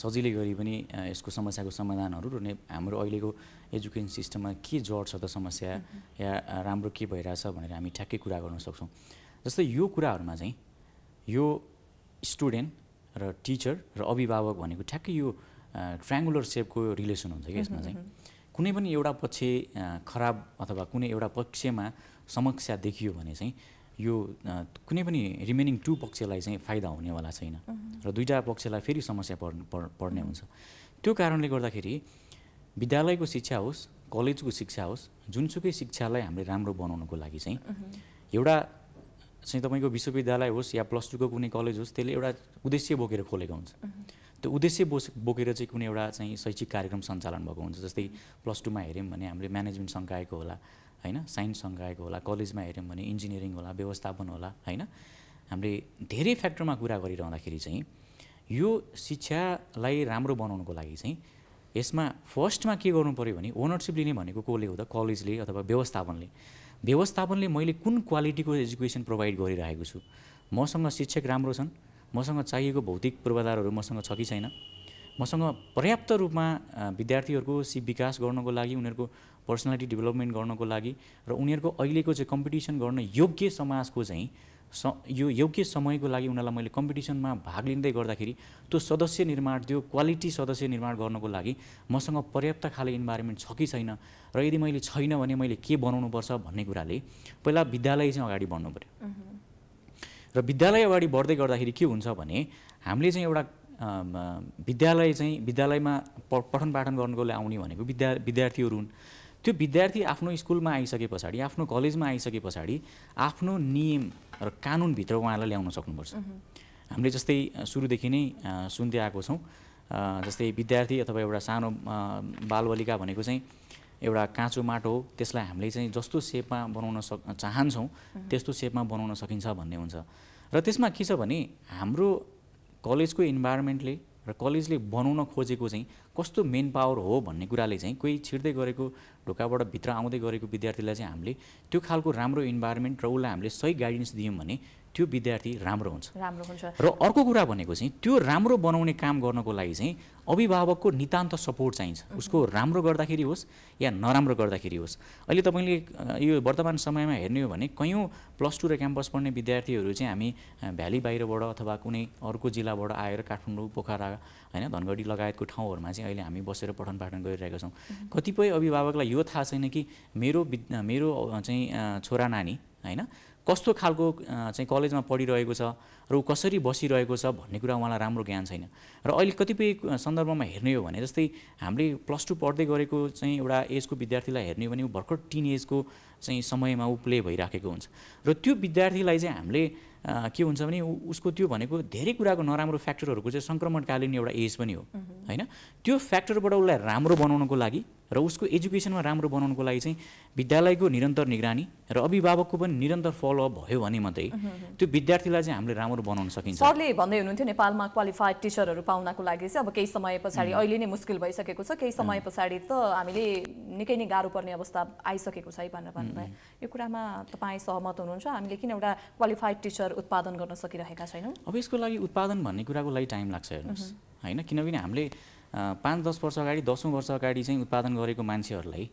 सजिलै गरी पनि यसको समस्याको समाधानहरू र हाम्रो अहिलेको एजुकेसन सिस्टममा के जड छ त समस्या या राम्रो के भइरहेछ भनेर हामी ठ्याक्कै कुरा गर्न सक्छौँ जस्तै यो कुराहरूमा चाहिँ यो स्टुडेन्ट र टिचर र अभिभावक भनेको ठ्याक्कै यो ट्रायङ्गुलर सेपको रिलेसन हुन्छ कि यसमा चाहिँ कुनै पनि एउटा पक्ष खराब अथवा कुनै एउटा पक्षमा समस्या देखियो भने चाहिँ यो कुनै पनि रिमेनिङ टु पक्षलाई चाहिँ फाइदा हुनेवाला छैन र दुईवटा पक्षलाई फेरि समस्या पर्ने पर्ने हुन्छ त्यो कारणले गर्दाखेरि विद्यालयको शिक्षा होस् कलेजको शिक्षा होस् जुनसुकै शिक्षालाई हामीले राम्रो बनाउनको लागि चाहिँ एउटा चाहिँ तपाईँको विश्वविद्यालय होस् या प्लस टूको कुनै कलेज होस् त्यसले एउटा उद्देश्य बोकेर खोलेको हुन्छ त्यो उद्देश्य बोस बोकेर चाहिँ कुनै एउटा चाहिँ शैक्षिक कार्यक्रम सञ्चालन भएको हुन्छ जस्तै प्लस टूमा हेऱ्यौँ भने हामीले म्यानेजमेन्ट सँगाएको होला हैन साइन्स सँगाएको होला कलेजमा हेऱ्यौँ भने इन्जिनियरिङ होला व्यवस्थापन होला हैन हामीले धेरै फ्याक्टरमा कुरा गरिरहँदाखेरि चाहिँ यो शिक्षालाई राम्रो बनाउनको लागि चाहिँ यसमा फर्स्टमा के गर्नु पर्यो भने ओनरशिप लिने भनेको कोले हो त कलेजले अथवा व्यवस्थापनले व्यवस्थापनले मैले कुन क्वालिटीको एजुकेसन प्रोभाइड गरिरहेको छु। मसँग शिक्षक राम्रो छन्, मसँग चाहिएको भौतिक पूर्वाधारहरू मसँग छ कि छैन, मसँग पर्याप्त रूपमा विद्यार्थीहरूको सि विकास गर्नको लागि, उनीहरूको पर्सनालिटी डेभलपमेन्ट गर्नको लागि र उनीहरूको अहिलेको चाहिँ कम्पिटिसन गर्न योग्य समाजको चाहिँ यो योग्य समयको लागि उनीहरूलाई मैले कम्पिटिसनमा भाग लिँदै गर्दाखेरि त्यो सदस्य निर्माण, त्यो क्वालिटी सदस्य निर्माण गर्नको लागि मसँग पर्याप्त खाले इन्भाइरोमेन्ट छ कि छैन र यदि मैले छैन भने मैले के बनाउनुपर्छ भन्ने कुराले पहिला विद्यालय चाहिँ अगाडि बढ्नु पर्यो। र विद्यालय अगाडि बढ्दै गर्दाखेरि के हुन्छ भने हामीले चाहिँ एउटा विद्यालय चाहिँ विद्यालयमा पठन पाठन गर्नको लागि आउने भनेको विद्या विद्यार्थीहरू हुन्। त्यो विद्यार्थी आफ्नो स्कुलमा आइसके पछाडि, आफ्नो कलेजमा आइसके पछाडि आफ्नो नियम र कानुनभित्र उहाँलाई ल्याउन सक्नुपर्छ। हामीले जस्तै सुरुदेखि नै सुन्दै आएको छौँ, जस्तै विद्यार्थी अथवा एउटा सानो बालबालिका भनेको चाहिँ एउटा काँचो माटो हो, त्यसलाई हामीले चाहिँ जस्तो सेपमा बनाउन सक् चाहन्छौँ त्यस्तो सेपमा बनाउन सकिन्छ भन्ने हुन्छ। र त्यसमा के छ भने हाम्रो कलेजको इन्भाइरोमेन्टले र कलेजले बनाउन खोजेको चाहिँ कस्तो मेन पावर हो भन्ने कुराले चाहिँ कोही छिर्दै गरेको ढोकाबाट भित्र आउँदै गरेको विद्यार्थीलाई चाहिँ हामीले त्यो खालको राम्रो इन्भाइरोमेन्ट र उसलाई हामीले सही गाइडेन्स दियौँ भने त्यो विद्यार्थी राम्रो हुन्छ राम्रो हुन्छ र अर्को कुरा भनेको चाहिँ त्यो राम्रो बनाउने काम गर्नको लागि चाहिँ अभिभावकको नितान्त सपोर्ट चाहिन्छ। उसको राम्रो गर्दाखेरि होस् या नराम्रो गर्दाखेरि होस्। अहिले तपाईँले यो वर्तमान समयमा हेर्ने हो भने कयौँ प्लस टू र क्याम्पस पढ्ने विद्यार्थीहरू चाहिँ हामी भ्याली बाहिरबाट अथवा कुनै अर्को जिल्लाबाट आएर काठमाडौँ, पोखरा, होइन, धनगढी लगायतको ठाउँहरूमा चाहिँ अहिले हामी बसेर पठन पाठन गरिरहेका छौँ। कतिपय अभिभावकलाई यो थाहा छैन कि मेरो मेरो चाहिँ छोरा नानी, होइन, कस्तो खालको चाहिँ कलेजमा पढिरहेको छ र ऊ कसरी बसिरहेको छ भन्ने कुरा उहाँलाई राम्रो ज्ञान छैन। र अहिले कतिपय सन्दर्भमा हेर्ने हो भने जस्तै हामीले प्लस टू पढ्दै गरेको चाहिँ एउटा एजको विद्यार्थीलाई हेर्ने हो भने ऊ भर्खर टिन एजको चाहिँ समयमा ऊ प्ले भइराखेको हुन्छ र त्यो विद्यार्थीलाई चाहिँ हामीले के हुन्छ भने उसको त्यो भनेको धेरै कुराको नराम्रो फ्याक्टरहरूको चाहिँ सङ्क्रमणकालीन एउटा एज पनि हो, होइन। त्यो फ्याक्टरबाट उसलाई राम्रो बनाउनको लागि र उसको एजुकेसनमा राम्रो बनाउनको लागि चाहिँ विद्यालयको निरन्तर निगरानी र अभिभावकको पनि निरन्तर फलोअप भयो भने मात्रै त्यो विद्यार्थीलाई चाहिँ हामीले राम्रो बनाउन सकिन्छ। सरले भन्दै हुनुहुन्थ्यो नेपालमा क्वालिफाइड टिचरहरू पाउनको लागि चाहिँ अब केही समय पछाडि, अहिले नै मुस्किल भइसकेको छ, केही समय पछाडि त हामीले निकै नै गाह्रो पर्ने अवस्था आइसकेको छ भनेर भन्नुभयो। यो कुरामा तपाईँ सहमत हुनुहुन्छ? हामीले किन एउटा क्वालिफाइड टिचर उत्पादन गर्न सकिरहेका छैनौँ? अब यसको लागि उत्पादन भन्ने कुराको लागि टाइम लाग्छ, हेर्नुहोस्, होइन। किनभने हामीले पाँच दस वर्ष अगाडि, दसौँ वर्ष अगाडि चाहिँ उत्पादन गरेको मान्छेहरूलाई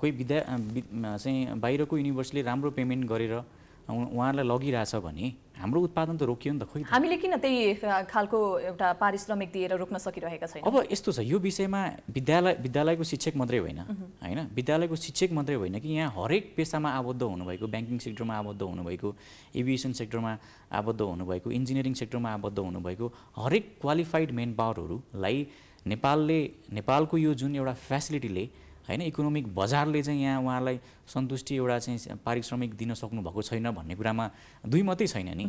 कोही विद्या चाहिँ बाहिरको युनिभर्सिटीले राम्रो पेमेन्ट गरेर उहाँहरूलाई लगिरहेछ भने हाम्रो उत्पादन त रोकियो नि त। खोइ हामीले किन त्यही खालको एउटा पारिश्रमिक दिएर रोक्न सकिरहेका छैनौँ? अब यस्तो छ, यो विषयमा विद्यालय विद्यालयको शिक्षक मात्रै होइन, होइन, विद्यालयको शिक्षक मात्रै होइन कि यहाँ हरेक पेसामा आबद्ध हुनुभएको, ब्याङ्किङ सेक्टरमा आबद्ध हुनुभएको, एभिएसन सेक्टरमा आबद्ध हुनुभएको, इन्जिनियरिङ सेक्टरमा आबद्ध हुनुभएको हरेक क्वालिफाइड मेन पावरहरूलाई नेपालले, नेपालको यो जुन एउटा फेसिलिटीले, होइन, इकोनोमिक बजारले चाहिँ यहाँ उहाँलाई सन्तुष्टि एउटा चाहिँ पारिश्रमिक दिन सक्नु भएको छैन भन्ने कुरामा दुई मात्रै छैन नि।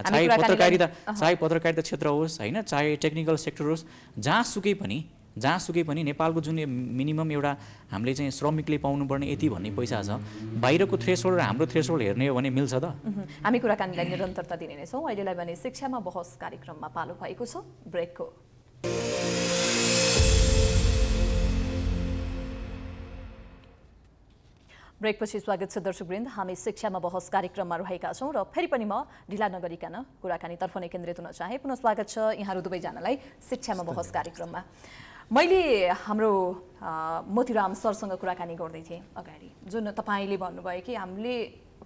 चाहे पत्रकारिता चाहे पत्रकारिता क्षेत्र होस्, होइन, चाहे टेक्निकल सेक्टर होस्, जहाँसुकै पनि जहाँसुकै पनि नेपालको जुन मिनिमम एउटा हामीले चाहिँ श्रमिकले पाउनुपर्ने यति भन्ने पैसा छ, बाहिरको थ्रेसहोल्ड र हाम्रो थ्रेसहोल्ड हेर्ने हो भने मिल्छ त। हामी कुराकानीलाई निरन्तरता दिने नै छौँ। अहिलेलाई भने शिक्षामा बहस कार्यक्रममा पालो भएको छ ब्रेकको। ब्रेकपछि स्वागत छ दर्शकवृन्द। हामी शिक्षामा बहस कार्यक्रममा रहेका छौँ र फेरि पनि म ढिला नगरिकन कुराकानीतर्फ नै केन्द्रित हुन चाहे। पुनः स्वागत छ यहाँहरू दुवैजनालाई शिक्षामा बहस कार्यक्रममा। मैले हाम्रो मोतीराम सरसँग कुराकानी गर्दै थिएँ अगाडि, जुन तपाईँले भन्नुभयो कि हामीले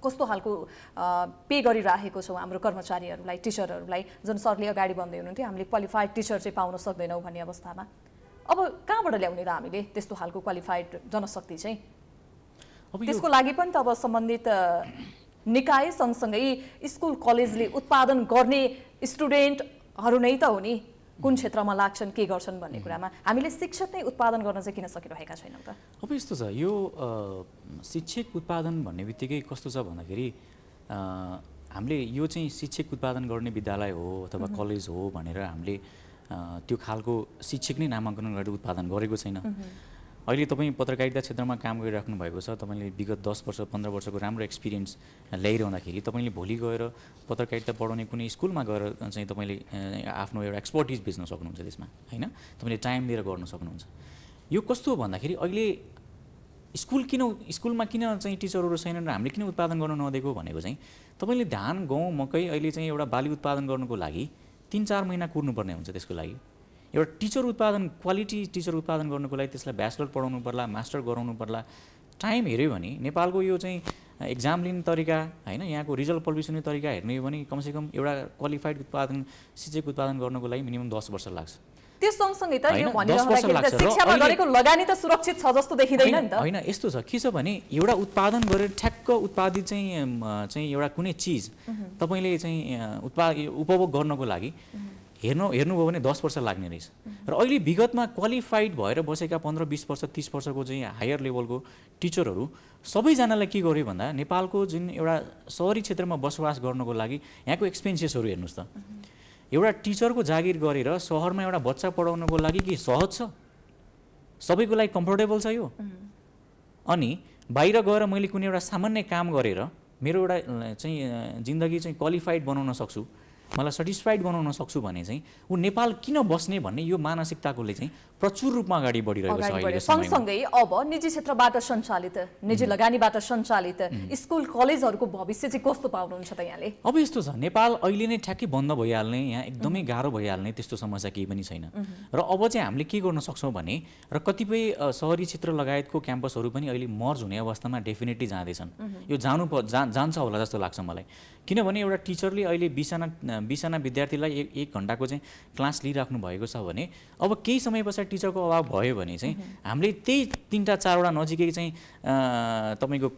कस्तो खालको पे गरिराखेको छौँ हाम्रो कर्मचारीहरूलाई, टिचरहरूलाई। जुन सरले अगाडि भन्दै हुनुहुन्थ्यो हामीले क्वालिफाइड टिचर चाहिँ पाउन सक्दैनौँ भन्ने अवस्थामा अब कहाँबाट ल्याउने त हामीले त्यस्तो खालको क्वालिफाइड जनशक्ति चाहिँ? त्यसको लागि पनि त अब सम्बन्धित निकाय सँगसँगै स्कुल कलेजले उत्पादन गर्ने स्टुडेन्टहरू नै त हो नि, कुन क्षेत्रमा लाग्छन्, के गर्छन् भन्ने कुरामा हामीले शिक्षक नै उत्पादन गर्न चाहिँ किन सकिरहेका छैनौँ त? अब यस्तो छ, यो शिक्षक उत्पादन भन्ने बित्तिकै कस्तो छ भन्दाखेरि हामीले यो चाहिँ शिक्षक उत्पादन गर्ने विद्यालय हो अथवा कलेज हो भनेर हामीले त्यो खालको शिक्षक नै नामाङ्कन गरेर उत्पादन गरेको छैन। अहिले तपाईँ पत्रकारिता क्षेत्रमा काम गरिराख्नु भएको छ, तपाईँले विगत दस वर्ष पन्ध्र वर्षको राम्रो एक्सपिरियन्स ल्याइरहँदाखेरि तपाईँले भोलि गएर पत्रकारिता पढाउने कुनै स्कुलमा गएर चाहिँ तपाईँले आफ्नो एउटा एक्सपर्टिज बेच्न सक्नुहुन्छ त्यसमा, होइन, तपाईँले टाइम दिएर गर्न सक्नुहुन्छ। यो कस्तो भन्दाखेरि अहिले स्कुल किन स्कुलमा किन चाहिँ टिचरहरु छैनन् र हामीले किन उत्पादन गर्न नदिएको भनेको चाहिँ तपाईले धान गहुँ मकै अहिले चाहिँ एउटा बाली उत्पादन गर्नको लागि तीन चार महिना कुर्नु पर्ने हुन्छ। त्यसको लागि एउटा टिचर उत्पादन क्वालिटी टिचर उत्पादन गर्नको लागि त्यसलाई ब्याचलर पढाउनु पर्ला, मास्टर गराउनु पर्ला। टाइम हेर्यो भने नेपालको यो चाहिँ एक्जाम लिने तरिका हैन, यहाँको रिजल्ट पब्लिस हुने तरिका हेर्ने हो भने कमसेकम एउटा क्वालिफाइड उत्पादन शिक्षक उत्पादन गर्नको लागि मिनिमम दस वर्ष लाग्छ। त्यस सँगसँगै त यो भनिरहँदाखेरि त शिक्षामा गरेको लगानी त सुरक्षित छ जस्तो देखिदैन नि त। हैन, यस्तो छ के छ भने एउटा उत्पादन गरेर ठ्याक्क उत्पादित चाहिँ चाहिँ एउटा कुनै चीज तपाईले चाहिँ उत्पाद उपभोग गर्नको लागि हेर्नु हेर्नुभयो भने दस वर्ष लाग्ने रहेछ। र अहिले विगतमा क्वालिफाइड भएर बसेका पन्ध्र बीस वर्ष तीस वर्षको चाहिँ हायर लेभलको टिचरहरू सबैजनालाई के गर्यो भन्दा नेपालको जुन एउटा सहरी क्षेत्रमा बसोबास गर्नको लागि यहाँको एक्सपेन्सेसहरू हेर्नुस् त। एउटा टिचरको जागिर गरेर शहरमा एउटा बच्चा पढाउनको लागि के सहज छ? सबैको लागि कम्फर्टेबल छ यो? अनि बाहिर गएर मैले कुनै एउटा सामान्य काम गरेर मेरो एउटा चाहिँ जिन्दगी चाहिँ क्वालिफाइड बनाउन सक्छु, मलाई सटिस्फाइड बनाउन सक्छु भने चाहिँ उ नेपाल किन बस्ने भन्ने यो मानसिकताकोले चाहिँ प्रचुर रूपमा अगाडि बढिरहेको छ। अहिले सँगसँगै अब निजी क्षेत्रबाट सञ्चालित निजी लगानीबाट सञ्चालित स्कुल कलेजहरुको भविष्य चाहिँ कस्तो पाउनुहुन्छ त यहाँले? अब यस्तो छ, नेपाल अहिले नै ठ्याक्कै बन्द भइहाल्ने, यहाँ एकदमै गाह्रो भइहाल्ने त्यस्तो समस्या केही पनि छैन। र अब चाहिँ हामीले के गर्न सक्छौं भने र कतिपय सहरी क्षेत्र लगायतको क्याम्पसहरु पनि अहिले मर्ज हुने अवस्थामा डेफिनेटली जाँदैछन्। यो जानु जान्छ होला जस्तो लाग्छ मलाई, किनभने एउटा टिचरले अहिले बीसजना विद्यार्थीलाई एक एक घण्टाको चाहिँ क्लास लिइराख्नु भएको छ भने अब केही समय पछाडि टिचरको अभाव भयो भने चाहिँ हामीले त्यही तीनटा चारवटा नजिकै चाहिँ तपाईको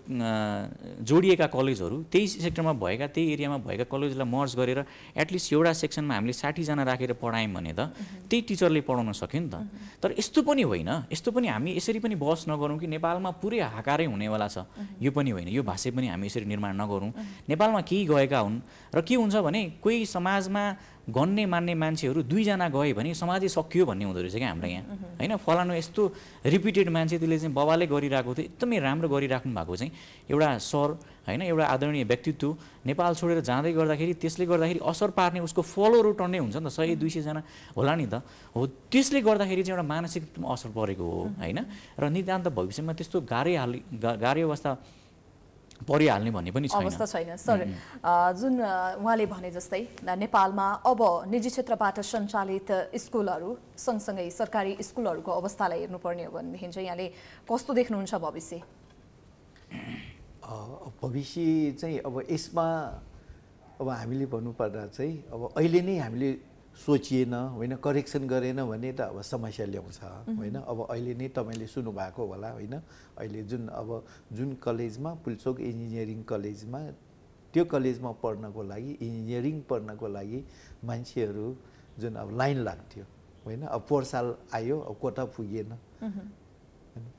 जोडिएका कलेजहरू त्यही सेक्टरमा भएका त्यही एरियामा भएका कलेजलाई मर्ज गरेर एटलिस्ट एउटा सेक्सनमा हामीले साठी जना राखेर पढायौँ भने त त्यही टिचरले पढाउन सक्यो नि त। तर यस्तो पनि होइन, यस्तो पनि हामी यसरी पनि बहस नगरौँ कि नेपालमा पुरै हाकारै हुनेवाला छ, यो पनि होइन, यो भाषा पनि हामी यसरी निर्माण नगरौँ। नेपालमा केही गएका हुन् र के हुन्छ भने कोही समाजमा गन्ने मान्ने मान्छेहरू दुईजना गए भने समाजै सकियो भन्ने हुँदो रहेछ क्या हाम्रो यहाँ। हैन, फलानु यस्तो रिपिटेड मान्छे त्यसले चाहिँ बाबाले गरिरहेको थियो एकदमै राम्रो गरिराख्नु भएको चाहिँ एउटा सर हैन एउटा आदरणीय व्यक्तित्व नेपाल छोडेर जाँदै गर्दाखेरि त्यसले गर्दाखेरि असर पार्ने उसको फलोअरहरू टन्ने हुन्छ नि त, सय दुई सय जना होला नि त। हो, त्यसले गर्दाखेरि चाहिँ एउटा मानसिक रूपमा असर परेको हो हैन। र नितान्त भविष्यमा त्यस्तो गाह्रै हाल गाह्रै अवस्था परिहाल्ने भन्ने पनि छैन, अवस्था छैन। सर, जुन उहाँले भने जस्तै नेपालमा अब निजी क्षेत्रबाट सञ्चालित स्कुलहरू सँगसँगै सरकारी स्कुलहरूको अवस्थालाई हेर्नुपर्ने हो भनेदेखि चाहिँ यहाँले कस्तो देख्नुहुन्छ भविष्य? भविष्य चाहिँ अब यसमा अब हामीले भन्नुपर्दा चाहिँ अब अहिले नै हामीले सोचिएन होइन, करेक्सन गरेन भने त अब समस्या ल्याउँछ होइन। अब अहिले नै तपाईले सुन्नुभएको होला होइन, अहिले जुन अब जुन कलेजमा पुल्चोक इन्जिनियरिङ कलेजमा त्यो कलेजमा पढ्नको लागि इन्जिनियरिङ पढ्नको लागि मान्छेहरू जुन अब लाइन लाग्थ्यो होइन, अब पोहोर साल आयो अब कोटा पुगेन।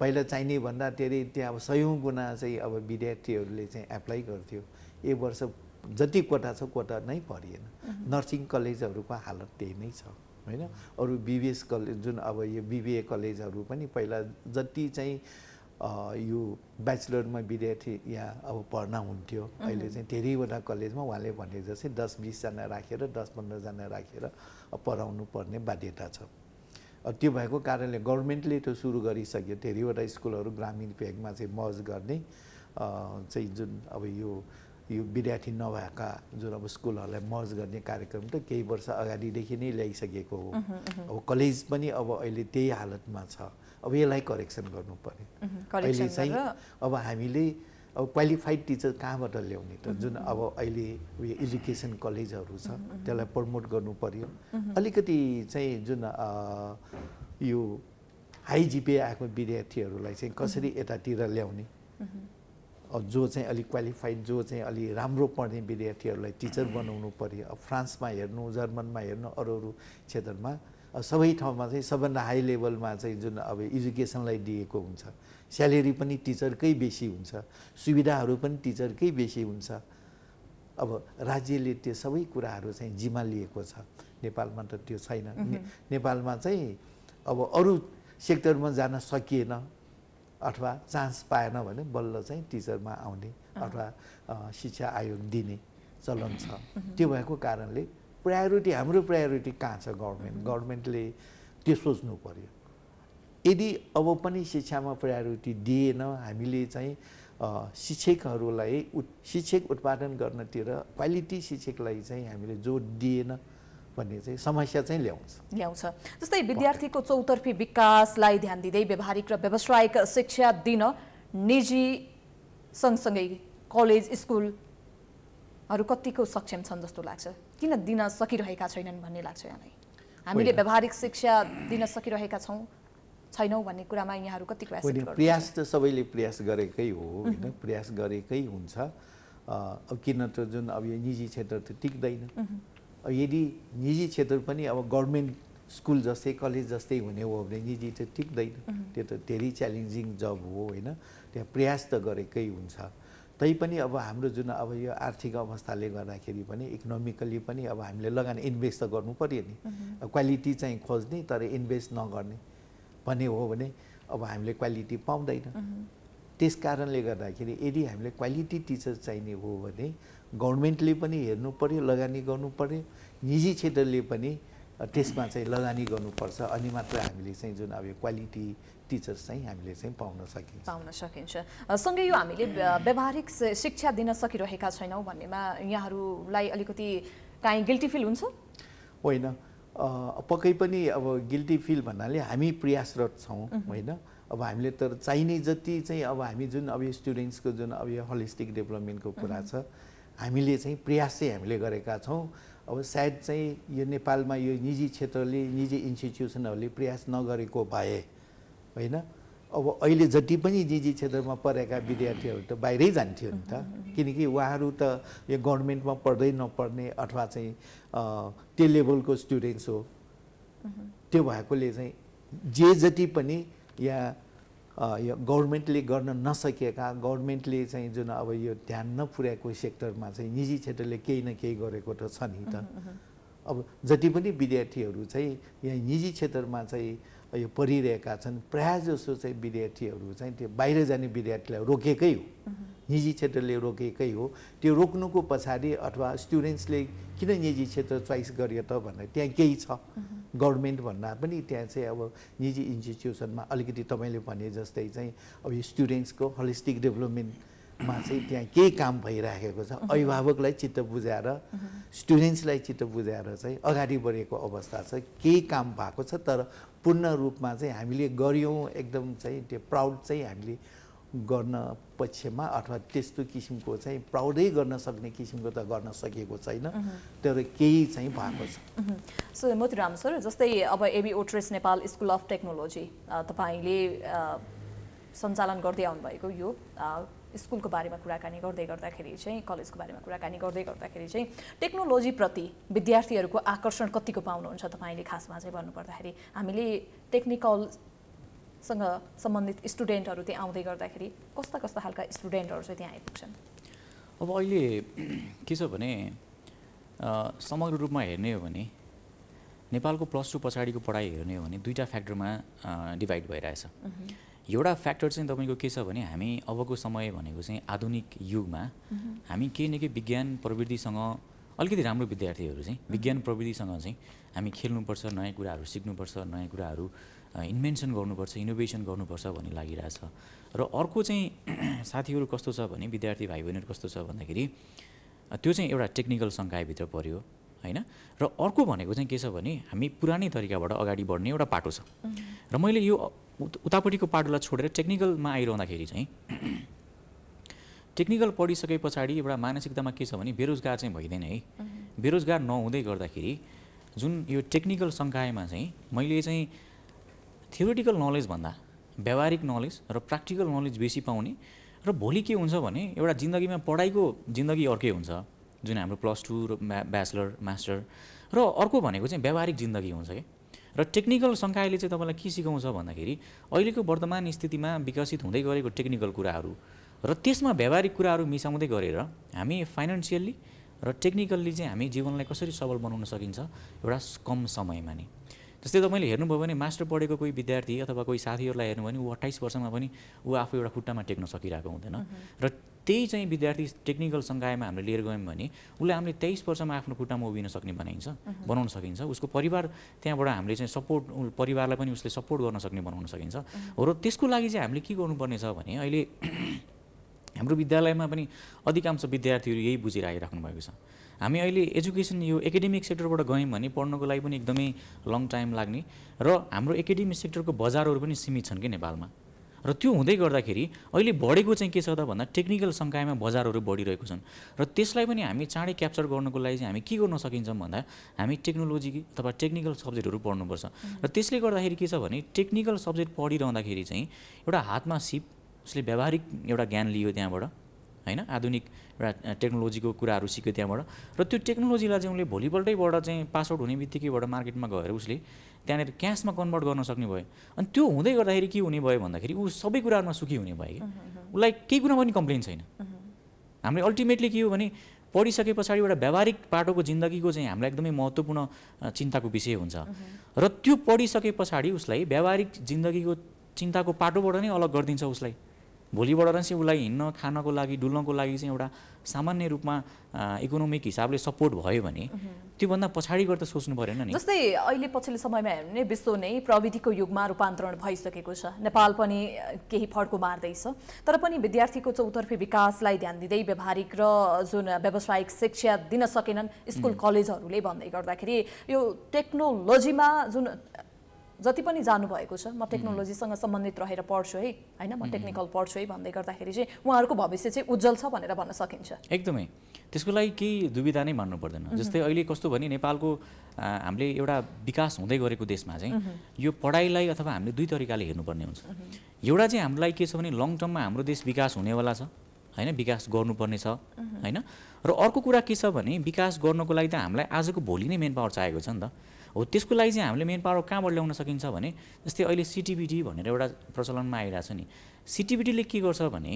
पहिला चाहिने भन्दा धेरै त्यहाँ अब सयौँ गुणा चाहिँ अब विद्यार्थीहरूले चाहिँ एप्लाई गर्थ्यो, ए वर्ष जति कोटा छ कोटा नै भरिएन। नर्सिङ कलेजहरूको हालत त्यही नै छ होइन। अरू बिबिएस कलेज जुन अब यो बिबिए कलेजहरू पनि पहिला जति चाहिँ यो ब्याचलरमा विद्यार्थी यहाँ अब पढ्न हुन्थ्यो, अहिले चाहिँ धेरैवटा कलेजमा उहाँले भने जस्तै दस बिसजना राखेर दस पन्ध्रजना राखेर पढाउनु पर्ने बाध्यता छ। त्यो भएको कारणले गभर्मेन्टले त्यो सुरु गरिसक्यो, धेरैवटा स्कुलहरू ग्रामीण भेगमा चाहिँ मर्ज गर्ने चाहिँ जुन अब यो यो विद्यार्थी नभएका जुन अब स्कुलहरूलाई मर्ज गर्ने कार्यक्रम त केही वर्ष अगाडिदेखि नै ल्याइसकेको हो। अब कलेज पनि अब अहिले त्यही हालतमा छ, अब यसलाई करेक्सन गर्नुपर्ने। अहिले चाहिँ अब हामीले अब क्वालिफाइड टिचर कहाँबाट ल्याउने त? जुन अब अहिले उयो एजुकेसन कलेजहरू छ त्यसलाई प्रमोट गर्नु पर्यो। अलिकति चाहिँ जुन यो हाई जिपिए आएको विद्यार्थीहरूलाई चाहिँ कसरी यतातिर ल्याउने, जो चाहिँ अलिक क्वालिफाइड जो चाहिँ अलि राम्रो पढ्ने विद्यार्थीहरूलाई टिचर बनाउनु पर्यो। अब फ्रान्समा हेर्नु, जर्मनमा हेर्नु, अरू अरू क्षेत्रमा सबै ठाउँमा चाहिँ सबभन्दा हाई लेभलमा चाहिँ जुन अब एजुकेसनलाई दिएको हुन्छ, स्यालेरी पनि टिचरकै बेसी हुन्छ, सुविधाहरू पनि टिचरकै बेसी हुन्छ। अब राज्यले त्यो सबै कुराहरू चाहिँ जिम्मा लिएको छ, नेपालमा त त्यो छैन। नेपालमा चाहिँ अब अरू सेक्टरमा जान सकिएन अथवा चान्स पाएन भने बल्ल चाहिँ टिचरमा आउने अथवा शिक्षा आयोग दिने चलन छ। त्यो भएको कारणले प्रायोरिटी हाम्रो प्रायोरिटी कहाँ छ? गभर्मेन्ट गभर्मेन्टले त्यो सोच्नु पर्यो। यदि अब पनि शिक्षामा प्रायोरिटी दिएन हामीले चाहिँ शिक्षकहरूलाई शिक्षक उत्पादन गर्नतिर क्वालिटी शिक्षकलाई चाहिँ हामीले जोड दिएन भन्ने चाहिँ समस्या चाहिँ ल्याउँछ ल्याउँछ जस्तै विद्यार्थीको चौतर्फी विकासलाई ध्यान दिँदै व्यावहारिक र व्यावसायिक शिक्षा दिन निजी सँगसँगै कलेज स्कुल हरु कतिको सक्षम छन् जस्तो लाग्छ किन दिन सकिरहेका छैनन् भन्ने लाग्छ यहाँलाई हामीले व्यावहारिक शिक्षा दिन सकिरहेका छौं छैनौ भन्ने कुरामा यहाँहरु कति प्रयास गर्नुहुन्छ प्रयास त सबैले प्रयास गरेकै हो हैन प्रयास गरेकै हुन्छ अब किन त जुन अब यो निजी क्षेत्र त टिक्दैन यदि निजी क्षेत्र पनि अब गभर्नमेन्ट स्कुल जस्तै कलेज जस्तै हुने हो भने निजी त टिक्दैन त्यो त धेरै च्यालेन्जिङ जब हो हैन त्यहाँ प्रयास त गरेकै हुन्छ तैपनि अब हाम्रो जुन अब यो आर्थिक अवस्थाले गर्दाखेरि पनि इकोनोमिकली पनि अब हामीले लगानी इन्भेस्ट त गर्नु पर्यो नि क्वालिटी चाहिँ खोज्ने तर इन्भेस्ट नगर्ने भन्ने हो भने अब हामीले क्वालिटी पाउँदैन त्यसकारणले गर्दाखेरि यदि हामीले क्वालिटी टिचर चाहिने हो भने गभर्नमेन्टले पनि हेर्नु पर्यो लगानी गर्नु पर्यो निजी क्षेत्रले पनि त्यसमा चाहिँ लगानी गर्नुपर्छ अनि मात्र हामीले चाहिँ जुन अब यो क्वालिटी टिचर्स चाहिँ हामीले चाहिँ पाउन सकिन्छ पाउन सकिन्छ सँगै यो हामीले व्यावहारिक शिक्षा दिन सकिरहेका छैनौ भन्नेमा यहाँहरुलाई अलिकति काई गिल्टी फिल हुन्छ होइन पक्कै पनि अब गिल्टी फिल भन्नाले हामी प्रयासरत छौं हैन अब हामीले तर चाहिने जति चाहिँ अब हामी जुन अब स्टुडेन्ट्सको जुन अब यो होलिस्टिक डेभलपमेन्टको कुरा छ हामीले चाहिँ प्रयास चाहिँ हामीले गरेका छौं अब सायद चाहिँ यो नेपालमा यो निजी क्षेत्रले निजी इन्स्टिट्युसनहरूले प्रयास नगरेको भए हैन अब अहिले जति पनि निजी क्षेत्रमा पढेका विद्यार्थीहरू त बाहिरै जान्थ्यो नि त किनकि उहाँहरू त यो गभर्नमेन्टमा पढ्दै नपढ्ने अथवा चाहिँ त्यो लेभलको स्टुडेन्ट्स हो त्यो भएकोले चाहिँ जे जति पनि या यो गभर्नमेन्टले गर्न नसकेका गभर्नमेन्टले चाहिँ जुन अब यो ध्यान नपुर्याएको सेक्टरमा चाहिँ निजी क्षेत्रले केही न केही गरेको त छ नि त अब जति पनि विद्यार्थीहरू चाहिँ यहाँ निजी क्षेत्रमा चाहिँ यो पढिरहेका छन् प्रायः जसो चाहिँ विद्यार्थीहरू चाहिँ त्यो बाहिर जाने विद्यार्थीलाई रोकेकै हो निजी क्षेत्रले रोकेकै हो त्यो रोक्नुको पछाडि अथवा स्टुडेन्ट्सले किन निजी क्षेत्र चोइस गर्यो त भन्दा त्यहाँ केही छ गभर्नमेन्ट भन्दा पनि त्यहाँ चाहिँ अब निजी इन्स्टिट्युसनमा अलिकति तपाईले भने जस्तै चाहिँ अब यो स्टुडेन्ट्सको होलिस्टिक डेभलपमेन्टमा चाहिँ त्यहाँ केही काम भइराखेको छ अभिभावकलाई चित्त बुझाएर स्टुडेन्ट्सलाई चित्त बुझाएर चाहिँ अगाडि बढेको अवस्था छ केही काम भएको छ तर पूर्ण रूपमा चाहिँ हामीले गर्यौं एकदम चाहिँ त्यो प्राउड चाहिँ हामीले गर्न पक्षमा अथवा त्यस्तो किसिमको चाहिँ प्राउडै गर्न सक्ने किसिमको त गर्न सकेको छैन तर केही चाहिँ भएको छ सो मोतीराम सर जस्तै अब एबी ओट्रेस नेपाल स्कुल अफ टेक्नोलोजी तपाईले सञ्चालन गर्दै आउनु भएको यो स्कुलको बारेमा कुराकानी गर्दै गर्दाखेरि चाहिँ कलेजको बारेमा कुराकानी गर्दै गर्दाखेरि चाहिँ टेक्नोलोजी प्रति विद्यार्थीहरूको आकर्षण कतिको पाउनुहुन्छ तपाईले खासमा चाहिँ भन्नुपर्दाखेरि हामीले टेक्निकल सँग सम्बन्धित स्टुडेन्टहरु त्यहाँ आउँदै गर्दाखेरि कस्ता कस्ता खालका स्टुडेन्टहरु चाहिँ त्यहाँ आइपुग्छन् अब अहिले के छ भने समग्र रूपमा हेर्ने हो भने नेपालको प्लस टू पछाडीको पढाइ हेर्ने हो भने दुईटा फ्याक्टरमा डिभाइड भइरहेछ एउटा फ्याक्टर चाहिँ तपाईको के छ भने हामी अबको समय भनेको चाहिँ आधुनिक युगमा हामी केही न केही विज्ञान प्रविधिसँग अलिकति राम्रो विद्यार्थीहरु चाहिँ विज्ञान प्रविधिसँग चाहिँ हामी खेल्नुपर्छ नयाँ कुराहरु सिक्नुपर्छ नयाँ कुराहरु इन्भेन्सन गर्नुपर्छ इनोभेसन गर्नुपर्छ भन्ने लागिरहेछ र अर्को चाहिँ साथीहरु कस्तो छ भने विद्यार्थी भाइ बहिनीहरु कस्तो छ भन्दाखेरि त्यो चाहिँ एउटा टेक्निकल संकाय भित्र पर्यो हैन र अर्को भनेको चाहिँ के छ भने हामी पुरानै तरिकाबाट अगाडि बढ्ने एउटा पाटो छ र मैले यो उतापटिको पाटोलाई छोडेर टेक्निकलमा आइरहँदाखेरि चाहिँ टेक्निकल पढिसके पछाडि एउटा मानसिकतामा के छ भने बेरोजगार चाहिँ भइदैन है बेरोजगार नहुँदै गर्दाखेरि जुन यो टेक्निकल संकायमा चाहिँ मैले चाहिँ थियोरेटिकल नलेज भन्दा व्यवहारिक नलेज र प्र्याक्टिकल नलेज बेसी पाउने र भोलि के हुन्छ भने एउटा जिन्दगीमा पढाइको जिन्दगी अर्कै हुन्छ जुन हाम्रो प्लस टू र ब्याचलर मास्टर र अर्को भनेको चाहिँ व्यवहारिक जिन्दगी हुन्छ के र टेक्निकल संकायले चाहिँ तपाईलाई के सिकाउँछ भन्दाखेरि अहिलेको वर्तमान स्थितिमा विकसित हुँदै गरेको टेक्निकल कुराहरू र त्यसमा व्यवहारिक कुराहरू मिसाउँदै गरेर हामी फाइनान्सियली र टेक्निकल्ली चाहिँ हामी जीवनलाई कसरी सबल बनाउन सकिन्छ एउटा कम समयमा नि जस्तै तपाईले हेर्नुभयो भने मास्टर पढेको कोही विद्यार्थी अथवा कोही साथीहरुलाई हेर्नु भने उ अट्ठाइस वर्षमा पनि उ आफू एउटा खुट्टामा टेक्न सकिरहेको हुँदैन र त्यही चाहिँ विद्यार्थी टेक्निकल संकायमा हामीले लिएर गयौं भने उले हामीले तेइस वर्षमा आफ्नो खुट्टामा उभिन सक्ने बनाइन्छ बनाउन सकिन्छ उसको परिवार त्यहाँबाट हामीले चाहिँ सपोर्ट परिवारलाई पनि उसले सपोर्ट गर्न सक्ने बनाउन सकिन्छ हो र त्यसको लागि चाहिँ हामीले के गर्नुपर्ने छ भने अहिले हाम्रो विद्यालयमा पनि अधिकांश विद्यार्थीहरु यही बुझिराखिराख्नु भएको छ हामी अहिले एजुकेसन यो एकेडेमिक सेक्टरबाट गयौं भने पढ्नको लागि पनि एकदमै लङ टाइम लाग्ने र हाम्रो एकेडेमिक सेक्टरको बजारहरु पनि सीमित छन् के नेपालमा र त्यो हुँदै गर्दाखेरि अहिले बढेको चाहिँ के छ त भन्दा टेक्निकल संकायमा बजारहरु बढिरहेको छन् र त्यसलाई पनि हामी चाँडै क्याप्चर गर्नको लागि चाहिँ हामी के गर्न सकिन्छ भन्दा हामी टेक्नोलोजी अथवा टेक्निकल सब्जेक्टहरु पढ्नु पर्छ र त्यसले गर्दाखेरि के छ भने टेक्निकल सब्जेक्ट पढिरहँदाखेरि चाहिँ एउटा हातमा सिप उसले व्यावहारिक एउटा ज्ञान लियो त्यहाँबाट हैन आधुनिक एउटा टेक्नोलोजीको कुराहरु सिक्यो त्यहाँबाट र त्यो टेक्नोलोजीलाई चाहिँ उले भोलिपल्टैबाट चाहिँ पास आउट हुने बित्तिकैबाट मार्केटमा गएर उसले त्यहाँनेर क्याशमा कन्भर्ट गर्न सक्ने भयो अनि त्यो हुँदै गर्दाखेरि के हुने भयो भन्दाखेरि उ सबै कुराहरुमा सुखी हुने भयो उलाई केही कुरामा पनि कम्प्लेन छैन हामीले अल्टिमेटली के हो भने पढिसकेपछि एउटा व्यावहारिक पाटोको जिन्दगीको चाहिँ हामीलाई एकदमै महत्त्वपूर्ण चिन्ताको विषय हुन्छ र त्यो पढिसकेपछि उसलाई व्यावहारिक जिन्दगीको चिन्ताको पाटोबाट नै अलग गर्दिन्छ उसलाई भोलिबाट चाहिँ उलाई हिन्न खानको लागि डुल्नको लागि चाहिँ एउटा सामान्य रूपमा इकोनोमिक हिसाबले सपोर्ट भयो भने त्यो भन्दा पछाडी गर् त सोच्नु परेन नि जस्तै अहिले पछिल्लो समयमा हेर्ने विश्व नै प्रविधिको युगमा रूपान्तरण भइसकेको छ नेपाल पनि केही फड्को मार्दैछ तर पनि विद्यार्थीको चौतर्फी विकासलाई ध्यान दिँदै व्यावहारिक र जुन व्यावसायिक शिक्षा दिन सकेनन् स्कुल कलेजहरुले भन्दै गर्दाखेरि यो टेक्नोलोजीमा जुन जति पनि जानु भएको छ म टेक्नोलोजीसँग सम्बन्धित रहेर पढ्छु है हैन म टेक्निकल पढ्छु है भन्दै गर्दाखेरि चाहिँ उहाँहरुको भविष्य चाहिँ उज्जवल छ भनेर भन्न सकिन्छ एकदमै त्यसको लागि केही दुविधा नै मान्नु पर्दैन जस्तै अहिले कस्तो भने नेपालको हामीले एउटा विकास हुँदै गरेको देशमा चाहिँ यो पढाइलाई अथवा हामीले दुई तरिकाले हेर्नुपर्ने हुन्छ एउटा चाहिँ हामीलाई के छ भने लङ टर्ममा हाम्रो देश विकास हुनेवाला छ हैन विकास गर्नुपर्ने छ हैन र अर्को कुरा के छ भने विकास गर्नको लागि त हामीलाई आजको भोलि नै मेन पावर चाहिएको छ नि त हो त्यसको लागि चाहिँ हामीले मेन पावर कहाँबाट ल्याउन सकिन्छ भने जस्तै अहिले सीटीबीटी भनेर एउटा प्रचलनमा आइरहेछ नि सीटीबीटीले के गर्छ भने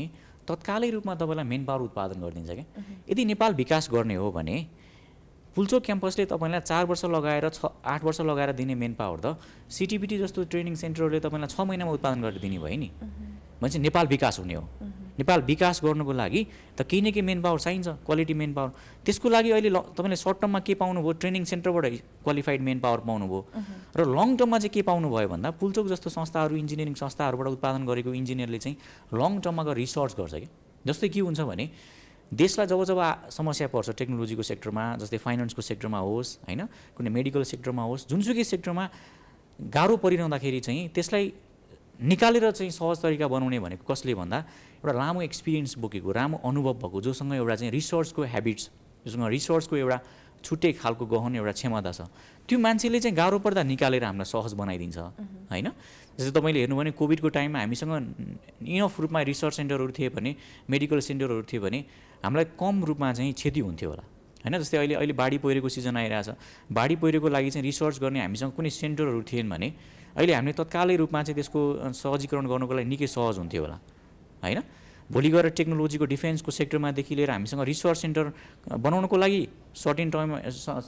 तत्कालै रूपमा तपाईलाई मेन पावर उत्पादन गरिदिन्छ के यदि नेपाल विकास गर्ने हो भने पुल्चोक क्याम्पसले तपाईलाई चार वर्ष लगाएर छ आठ वर्ष लगाएर दिने मेन पावर त सीटीबीटी जस्तो ट्रेनिङ सेन्टरहरूले तपाईलाई छ महिनामा उत्पादन गरेर दिने भयो नि भने नेपाल विकास हुने हो नेपाल विकास गर्नको लागि त केही न केही मेन पावर चाहिन्छ क्वालिटी मेन पावर त्यसको लागि अहिले तपाईले सर्ट टर्ममा के पाउनुभयो ट्रेनिङ सेन्टरबाट क्वालिफाइड मेन पावर पाउनुभयो र लङ टर्ममा चाहिँ के पाउनु भयो भन्दा पुल्चोक जस्तो संस्थाहरु इन्जिनियरिङ संस्थाहरुबाट उत्पादन गरेको इन्जिनियरले चाहिँ लङ टर्ममा गएर रिसर्च गर्छ के जस्तै के हुन्छ भने देशलाई जब जब समस्या पर्छ टेक्नोलोजीको सेक्टरमा जस्तै फाइनान्सको सेक्टरमा होस् हैन कुनै मेडिकल सेक्टरमा होस् जुनसुकै सेक्टरमा गाह्रो परिरहँदाखेरि चाहिँ त्यसलाई निकालेर चाहिँ सहज तरिका बनाउने भनेको कसले भन्दा एउटा लामो एक्सपिरियन्स बोकेको राम्रो अनुभव भएको जोसँग एउटा चाहिँ रिसर्चको ह्याबिट्स जोसँग रिसर्चको एउटा छुट्टै खालको गहन एउटा क्षमता छ त्यो मान्छेले चाहिँ गाह्रो पर्दा निकालेर हामीलाई सहज बनाइदिन्छ हैन जस्तै तपाईले हेर्नु भने कोभिडको टाइममा हामीसँग इनफ रूपमा रिसर्च सेन्टरहरु थिए भने मेडिकल सेन्टरहरु थिए भने हामीलाई कम रूपमा चाहिँ क्षति हुन्थ्यो होला हैन जस्तै अहिले अहिले बाढी पहिरोको सिजन आइरहेछ बाढी पहिरोको लागि चाहिँ रिसर्च गर्ने हामीसँग कुनै सेन्टरहरु थिएन भने अहिले हामीले तत्कालै रूपमा चाहिँ त्यसको सहजीकरण गर्नको लागि निकै सहज हुन्थ्यो होला हैन भोलि गएर टेक्नोलोजीको डिफेन्सको सेक्टरमा देखि लिएर हामीसँग रिसर्च सेन्टर बनाउनको लागि सर्टेन टाइम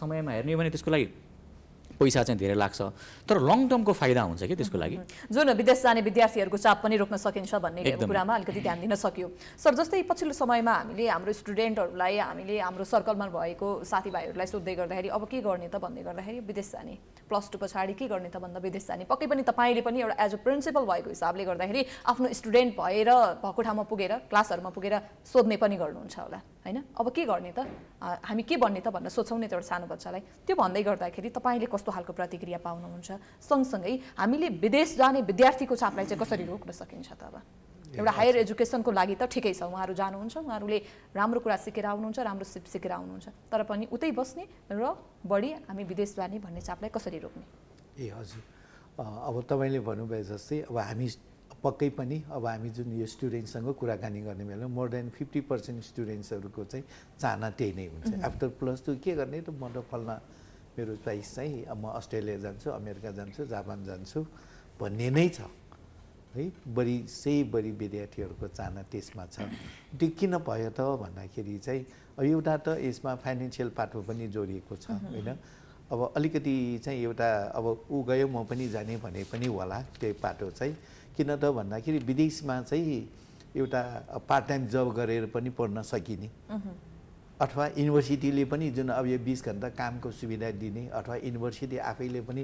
समयमा हेर्ने हो भने त्यसको लागि पैसा चाहिँ धेरै लाग्छ तर लङ टर्मको फाइदा हुन्छ के त्यसको लागि जुन विदेश जाने विद्यार्थीहरुको चाप पनि रोक्न सकिन्छ भन्ने कुरामा अलिकति ध्यान दिन सकियो सर जस्तै पछिल्लो समयमा हामीले हाम्रो स्टुडेन्टहरुलाई हामीले हाम्रो सर्कलमा भएको साथीभाइहरुलाई सोध्दै गर्दाखेरि अब के गर्ने त भन्दै गर्दाखेरि विदेश जाने प्लस टू पछाडी के गर्ने त भन्दा विदेश जाने पक्कै पनि तपाईले पनि एउटा एज अ प्रिन्सिपल भएको हिसाबले गर्दाखेरि आफ्नो स्टुडेन्ट भएर भएको ठाउँमा पुगेर क्लासहरुमा पुगेर सोध्ने पनि गर्नुहुन्छ होला हैन अब के गर्ने त हामी के बन्ने त भनेर सोचौं नि त एउटा सानो बच्चालाई त्यो भन्दै गर्दाखेरि तपाईले कस्तो हालको प्रतिक्रिया पाउनुहुन्छ सँगसँगै हामीले विदेश जाने विद्यार्थीको चापलाई चाहिँ कसरी रोक्न सकिन्छ त अब एउटा हायर एजुकेसनको लागि त ठिकै छ उहाँहरु जानुहुन्छ उहाँहरुले राम्रो कुरा सिकेर आउनुहुन्छ राम्रो सिप सिकेर आउनुहुन्छ तर पनि उतै बस्ने र बढी हामी विदेश जाने भन्ने चापलाई कसरी रोक्ने ए हजुर अब तपाईले भन्नुभयो जस्तै अब हामी पक्कै पनि अब हामी जुन यो स्टुडेन्टसँग कुराकानी गर्ने बेलामा मोर देन फिफ्टी पर्सेंट स्टुडेन्ट्सहरुको चाहिँ चाहना त्यही नै हुन्छ आफ्टर प्लस टू के गर्ने त म त फल्ना मेरो चोइस चाहिँ अब म अस्ट्रेलिया जान्छु अमेरिका जान्छु जापान जान्छु भन्ने नै छ है बढी सही बढी विद्यार्थीहरुको चाहना त्यसमा छ त्यो किन भयो त भन्दाखेरि चाहिँ एउटा त यसमा फाइनान्शियल पाटो पनि जोडिएको छ हैन अब अलिकति चाहिँ एउटा अब उ गयो म पनि जाने भने पनि होला त्यही बाटो चाहिँ किन त भन्दाखेरि विदेशमा चाहिँ एउटा पार्ट टाइम जब गरेर पनि पढ्न सकिने अथवा युनिभर्सिटीले पनि जुन अब यो बीस घण्टा कामको सुविधा दिने अथवा युनिभर्सिटी आफैले पनि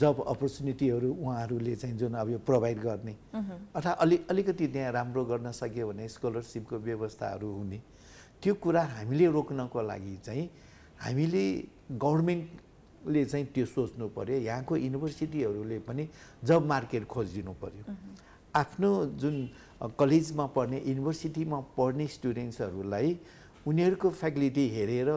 जब अपर्च्युनिटीहरू उहाँहरूले चाहिँ जुन अब यो प्रोभाइड गर्ने अथवा अलि अलिकति त्यहाँ राम्रो गर्न सक्यो भने स्कलरसिपको व्यवस्थाहरू हुने त्यो कुरा हामीले रोक्नको लागि चाहिँ हामीले गभर्मेन्ट ले चाहिँ त्यो सोच्नु पर्यो यहाँको युनिभर्सिटीहरूले पनि जब मार्केट खोजिदिनु पर्यो आफ्नो जुन कलेजमा पढ्ने युनिभर्सिटीमा पढ्ने स्टुडेन्ट्सहरूलाई उनीहरूको फ्याकल्टी हेरेर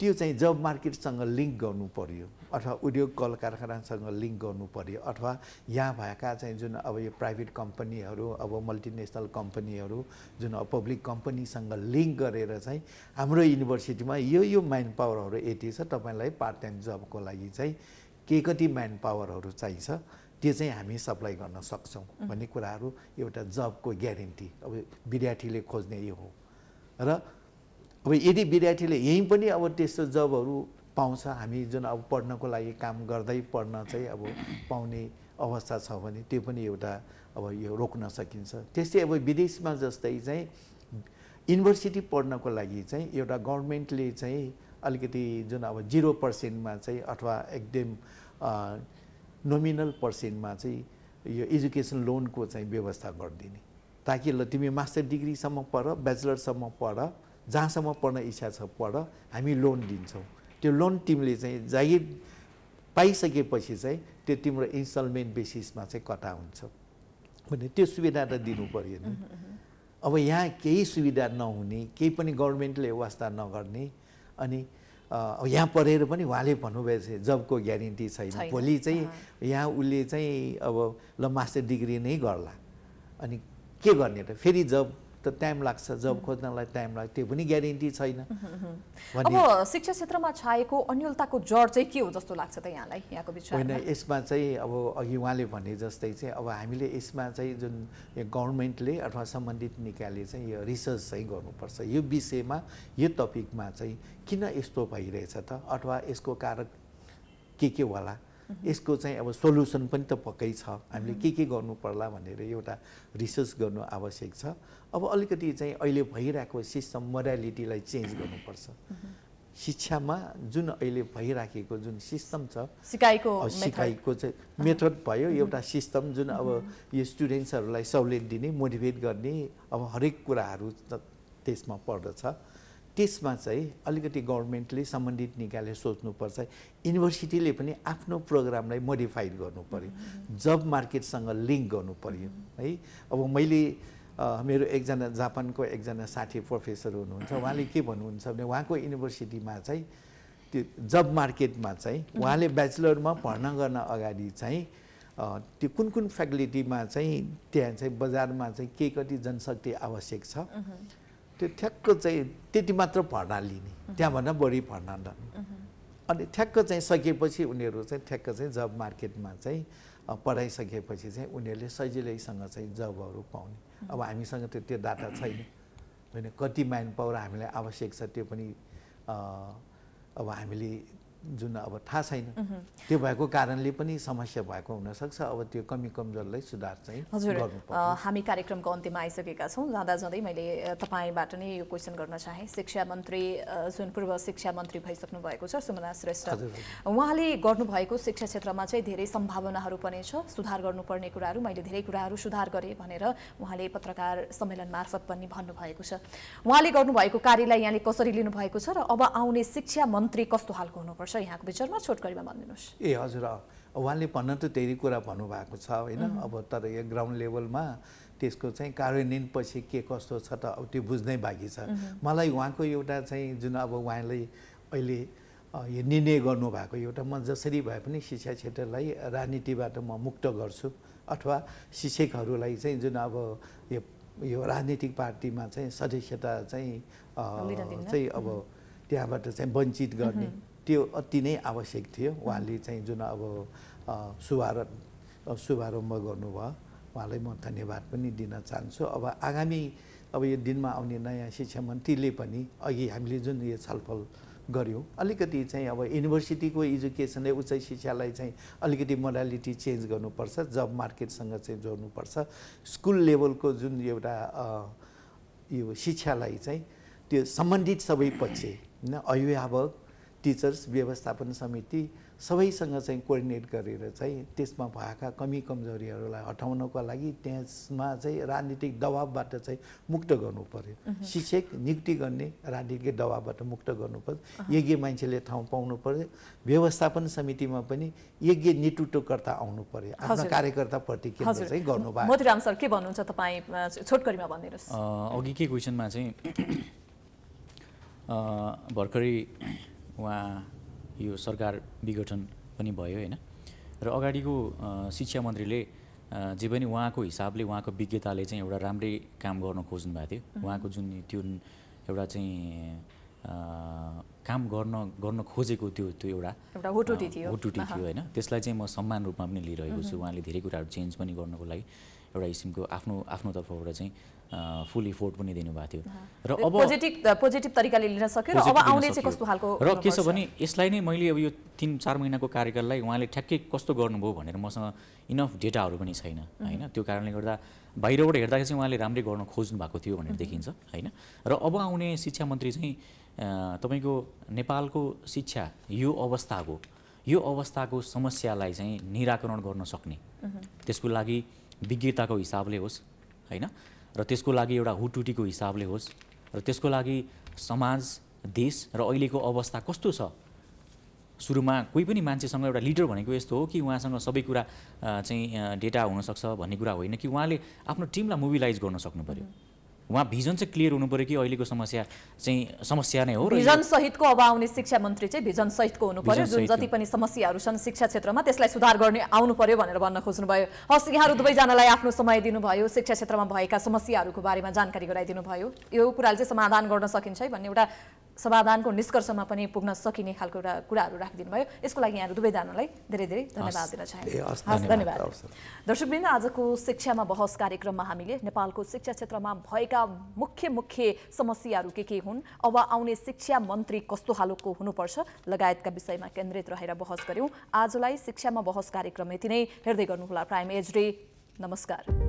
त्यो चाहिँ जब मार्केटसँग लिङ्क गर्नु पर्यो अथवा उद्योग कल कारखानासँग लिङ्क गर्नु पर्यो अथवा यहाँ भएका चाहिँ जुन अब यो प्राइभेट कम्पनीहरू अब मल्टिनेसनल कम्पनीहरू जुन पब्लिक कम्पनीसँग लिङ्क गरेर चाहिँ हाम्रो युनिभर्सिटीमा यो यो म्यान पावरहरू यति छ तपाईलाई पार्ट टाइम जबको लागि चाहिँ के कति म्यान पावरहरू चाहिन्छ त्यो चाहिँ हामी सप्लाई गर्न सक्छौँ भन्ने कुराहरू एउटा जबको ग्यारेन्टी अब विद्यार्थीले खोज्ने यो हो र अब यदि विद्यार्थीले यहीँ पनि अब त्यस्तो जबहरू पाउँछ हामी जुन अब पढ्नको लागि काम गर्दै पढ्न चाहिँ अब पाउने अवस्था छ भने त्यो पनि एउटा अब यो रोक्न सकिन्छ। त्यस्तै अब विदेशमा जस्तै चाहिँ युनिभर्सिटी पढ्नको लागि चाहिँ एउटा गभर्मेन्टले चाहिँ अलिकति जुन अब जिरो पर्सेन्टमा चाहिँ अथवा एकदम नोमिनल पर्सेन्टमा चाहिँ यो एजुकेसन लोनको चाहिँ व्यवस्था गरिदिने ताकि ल तिमी मास्टर डिग्रीसम्म पढ ब्याचलरसम्म पढ जहाँसम्म पढ्न इच्छा छ पढ हामी लोन दिन्छौँ त्यो लोन तिमीले चाहिँ जागिर पाइसकेपछि चाहिँ त्यो तिम्रो इन्स्टलमेन्ट बेसिसमा चाहिँ कटा हुन्छ भने त्यो सुविधा त दिनु पर्यो नि। अब यहाँ केही सुविधा नहुने केही पनि गभर्मेन्टले व्यवस्था नगर्ने अनि यहाँ पढेर पनि उहाँले भन्नुभएछ जबको ग्यारेन्टी छैन भोलि चाहिँ यहाँ उसले चाहिँ अब ल मास्टर डिग्री नै गर्ला अनि के गर्ने त फेरि जब त टाइम लाग्छ जब खोज्नलाई टाइम लाग्छ त्यो पनि ग्यारेन्टी छैन। अब शिक्षा क्षेत्रमा छाएको अन्योलताको जड चाहिँ के हो जस्तो लाग्छ त यहाँलाई यहाँको विचारमा? होइन यसमा चाहिँ अब अघि उहाँले भने जस्तै चाहिँ अब हामीले यसमा चाहिँ जुन गभर्मेन्टले अथवा सम्बन्धित निकायले चाहिँ यो रिसर्च चाहिँ गर्नुपर्छ यो विषयमा यो टपिकमा चाहिँ किन यस्तो भइरहेछ त अथवा यसको कारक के के होला यसको चाहिँ अब सोल्युसन पनि त पक्कै छ हामीले के के गर्नु पर्ला भनेर एउटा रिसर्च गर्नु आवश्यक छ। अब अलिकति चाहिँ अहिले भइरहेको सिस्टम मोडालिटीलाई चेन्ज गर्नुपर्छ शिक्षामा जुन अहिले भइराखेको जुन सिस्टम छ सिकाइको सिकाइको चाहिँ मेथड भयो एउटा सिस्टम जुन अब यो स्टुडेन्ट्सहरूलाई सहुलियत दिने मोटिभेट गर्ने अब हरेक कुराहरू त्यसमा पर्दछ त्यसमा चाहिँ अलिकति गभर्मेन्टले सम्बन्धित निकायले सोच्नुपर्छ युनिभर्सिटीले पनि आफ्नो प्रोग्रामलाई मोडिफाइड गर्नु पर्यो जब मार्केटसँग लिङ्क गर्नु पर्यो है। अब मैले मेरो एकजना जापानको एकजना साथी प्रोफेसर हुनुहुन्छ उहाँले के भन्नुहुन्छ भने उहाँको युनिभर्सिटीमा चाहिँ त्यो जब मार्केटमा चाहिँ उहाँले ब्याचलरमा पढ्न गर्न अगाडि चाहिँ त्यो कुन कुन फ्याकल्टीमा चाहिँ त्यहाँ चाहिँ बजारमा चाहिँ के कति जनशक्ति आवश्यक छ त्यो ठ्याक्क चाहिँ त्यति मात्र पढ्न लिने त्यहाँभन्दा बढी पढ्न नलिने अनि ठ्याक्क चाहिँ सकेपछि उनीहरू चाहिँ ठ्याक्क चाहिँ जब मार्केटमा चाहिँ पढाइसकेपछि चाहिँ उनीहरूले सजिलैसँग चाहिँ जबहरू पाउने। अब हामीसँग त त्यो डाटा छैन होइन कति म्यान पावर हामीलाई आवश्यक छ त्यो पनि अब हामीले जुन अब थाहा छैन त्यो भएको कारणले पनि समस्या भएको हुनसक्छ। अब त्यो कमी कमजोरलाई सुधार चाहिँ गर्नुपर्छ। हामी कार्यक्रमको अन्त्यमा आइसकेका छौँ जाँदा जाँदै मैले तपाईँबाट नै यो क्वेसन गर्न चाहे शिक्षा मन्त्री जुन पूर्व शिक्षा मन्त्री भइसक्नु भएको छ सुमना श्रेष्ठ उहाँले गर्नुभएको शिक्षा क्षेत्रमा चाहिँ धेरै सम्भावनाहरू पनि छ सुधार गर्नुपर्ने कुराहरू मैले धेरै कुराहरू सुधार गरेँ भनेर उहाँले पत्रकार सम्मेलन मार्फत पनि भन्नुभएको छ। उहाँले गर्नुभएको कार्यलाई यहाँले कसरी लिनुभएको छ र अब आउने शिक्षा मन्त्री कस्तो हालको हुनुपर्छ यहाँको विचारमा छोटकरीमा भनिदिनुहोस्। ए हजुर उहाँले भन्न त धेरै कुरा भन्नुभएको छ होइन अब तर यो ग्राउन्ड लेभलमा त्यसको चाहिँ कार्यान्वयन पछि के कस्तो छ त अब त्यो बुझ्नै बाँकी छ। मलाई उहाँको एउटा चाहिँ जुन अब उहाँले अहिले यो निर्णय गर्नुभएको एउटा म जसरी भए पनि शिक्षा क्षेत्रलाई राजनीतिबाट म मुक्त गर्छु अथवा शिक्षकहरूलाई चाहिँ जुन अब यो यो राजनीतिक पार्टीमा चाहिँ सदस्यता चाहिँ चाहिँ अब त्यहाँबाट चाहिँ वञ्चित गर्ने त्यो अति नै आवश्यक थियो। उहाँले चाहिँ जुन अब शुभारम्भ शुभारम्भ गर्नुभयो उहाँलाई म धन्यवाद पनि दिन चाहन्छु। अब आगामी अब यो दिनमा आउने नयाँ शिक्षा मन्त्रीले पनि अघि हामीले जुन यो छलफल गर्यो अलिकति चाहिँ अब युनिभर्सिटीको एजुकेसनले उच्च शिक्षालाई चाहिँ अलिकति मोडालिटी चेन्ज गर्नुपर्छ जब मार्केटसँग चाहिँ जोड्नुपर्छ स्कुल लेभलको जुन एउटा यो शिक्षालाई चाहिँ त्यो सम्बन्धित सबै पक्ष हैन अभिभावक टिचर्स व्यवस्थापन समिति सबैसँग चाहिँ कोर्डिनेट गरेर चाहिँ त्यसमा भएका कमी कमजोरीहरूलाई हटाउनको लागि त्यसमा चाहिँ राजनीतिक दबावबाट चाहिँ मुक्त गर्नुपर्यो शिक्षक नियुक्ति गर्ने राजनीतिक दबावबाट मुक्त गर्नुपर्छ योग्य मान्छेले ठाउँ पाउनु पर्यो व्यवस्थापन समितिमा पनि योग्य नेतृत्वकर्ता आउनु पर्यो आफ्नो कार्यकर्ताप्रति के चाहिँ गर्नुभयो। मोतीराम सर के भन्नुहुन्छ तपाई छोटकरीमा भनिदिनुस्। अघि के क्वेशनमा चाहिँ भर्खरै उहाँ यो सरकार विघटन पनि भयो हैन र अगाडिको शिक्षा मन्त्रीले जे पनि उहाँको हिसाबले उहाँको विज्ञताले चाहिँ एउटा राम्रै काम गर्न खोज्नु भएको थियो उहाँको जुन त्यो एउटा चाहिँ काम गर्न गर्न खोजेको त्यो त्यो एउटा एउटा होटुटी थियो होटुटी थियो हैन त्यसलाई चाहिँ म सम्मान रूपमा पनि लिइरहेको छु। उहाँले धेरै कुराहरू चेन्ज पनि गर्नको लागि एउटा किसिमको आफ्नो आफ्नो तर्फबाट चाहिँ फुल इफोर्ट पनि दिनुभएको थियो र अब पोजिटिभ पोजिटिभ तरिकाले लिन सक्यो र अब आउने चाहिँ कस्तो खालको र के छ भने यसलाई नै मैले अब यो तीन चार महिनाको कार्यकाललाई उहाँले ठ्याक्कै कस्तो गर्नुभयो भनेर मसँग इनफ डेटाहरू पनि छैन हैन त्यो कारणले गर्दा बाहिरबाट हेर्दाखेरि चाहिँ उहाँले राम्रै गर्न खोज्नु भएको थियो भनेर देखिन्छ हैन र अब आउने शिक्षा मन्त्री चाहिँ तपाईको नेपालको शिक्षा यो अवस्थाको यो अवस्थाको समस्यालाई चाहिँ निराकरण गर्न सक्ने त्यसको लागि विज्ञताको हिसाबले होस् हैन र त्यसको लागि एउटा हुटुटीको हिसाबले होस् र त्यसको लागि समाज देश र अहिलेको अवस्था कस्तो छ। सुरुमा कुनै पनि मान्छेसँग एउटा लिडर भनेको यस्तो हो कि उहाँसँग सबै कुरा चाहिँ डेटा हुनसक्छ भन्ने कुरा होइन कि उहाँले आफ्नो टिमलाई मोबिलाइज गर्न सक्नु पर्यो उहाँ भिजन चाहिँ क्लियर हुनु पर्यो कि अहिलेको समस्या चाहिँ समस्या नै हो र भिजन सहितको अब आउने शिक्षा मन्त्री चाहिँ भिजन सहितको हुनु पर्यो जुन जति पनि समस्याहरू छन् शिक्षा क्षेत्रमा त्यसलाई सुधार गर्ने आउनु पर्यो भनेर भन्न खोज्नुभयो। हस् यहाँहरू दुवैजनालाई आफ्नो समय दिनुभयो शिक्षा क्षेत्रमा भएका समस्याहरूको बारेमा जानकारी गराइदिनु भयो यो कुराले चाहिँ समाधान गर्न सकिन्छ है भन्ने एउटा समाधानको निष्कर्षमा पनि पुग्न सकिने खालको एउटा कुराहरू राखिदिनु भयो यसको लागि यहाँहरू दुवैजनालाई धेरै धेरै धन्यवाद दिन चाहन्छु। धन्यवाद दर्शकवृन्द आजको शिक्षामा बहस कार्यक्रममा हामीले नेपालको शिक्षा क्षेत्रमा भएका मुख्य मुख्य समस्याहरू के के हुन् अब आउने शिक्षा मन्त्री कस्तो खालको हुनुपर्छ लगायतका विषयमा केन्द्रित रहेर बहस गर्यौँ। आजलाई शिक्षामा बहस कार्यक्रम यति नै हेर्दै गर्नुहोला प्राइम एजरी नमस्कार।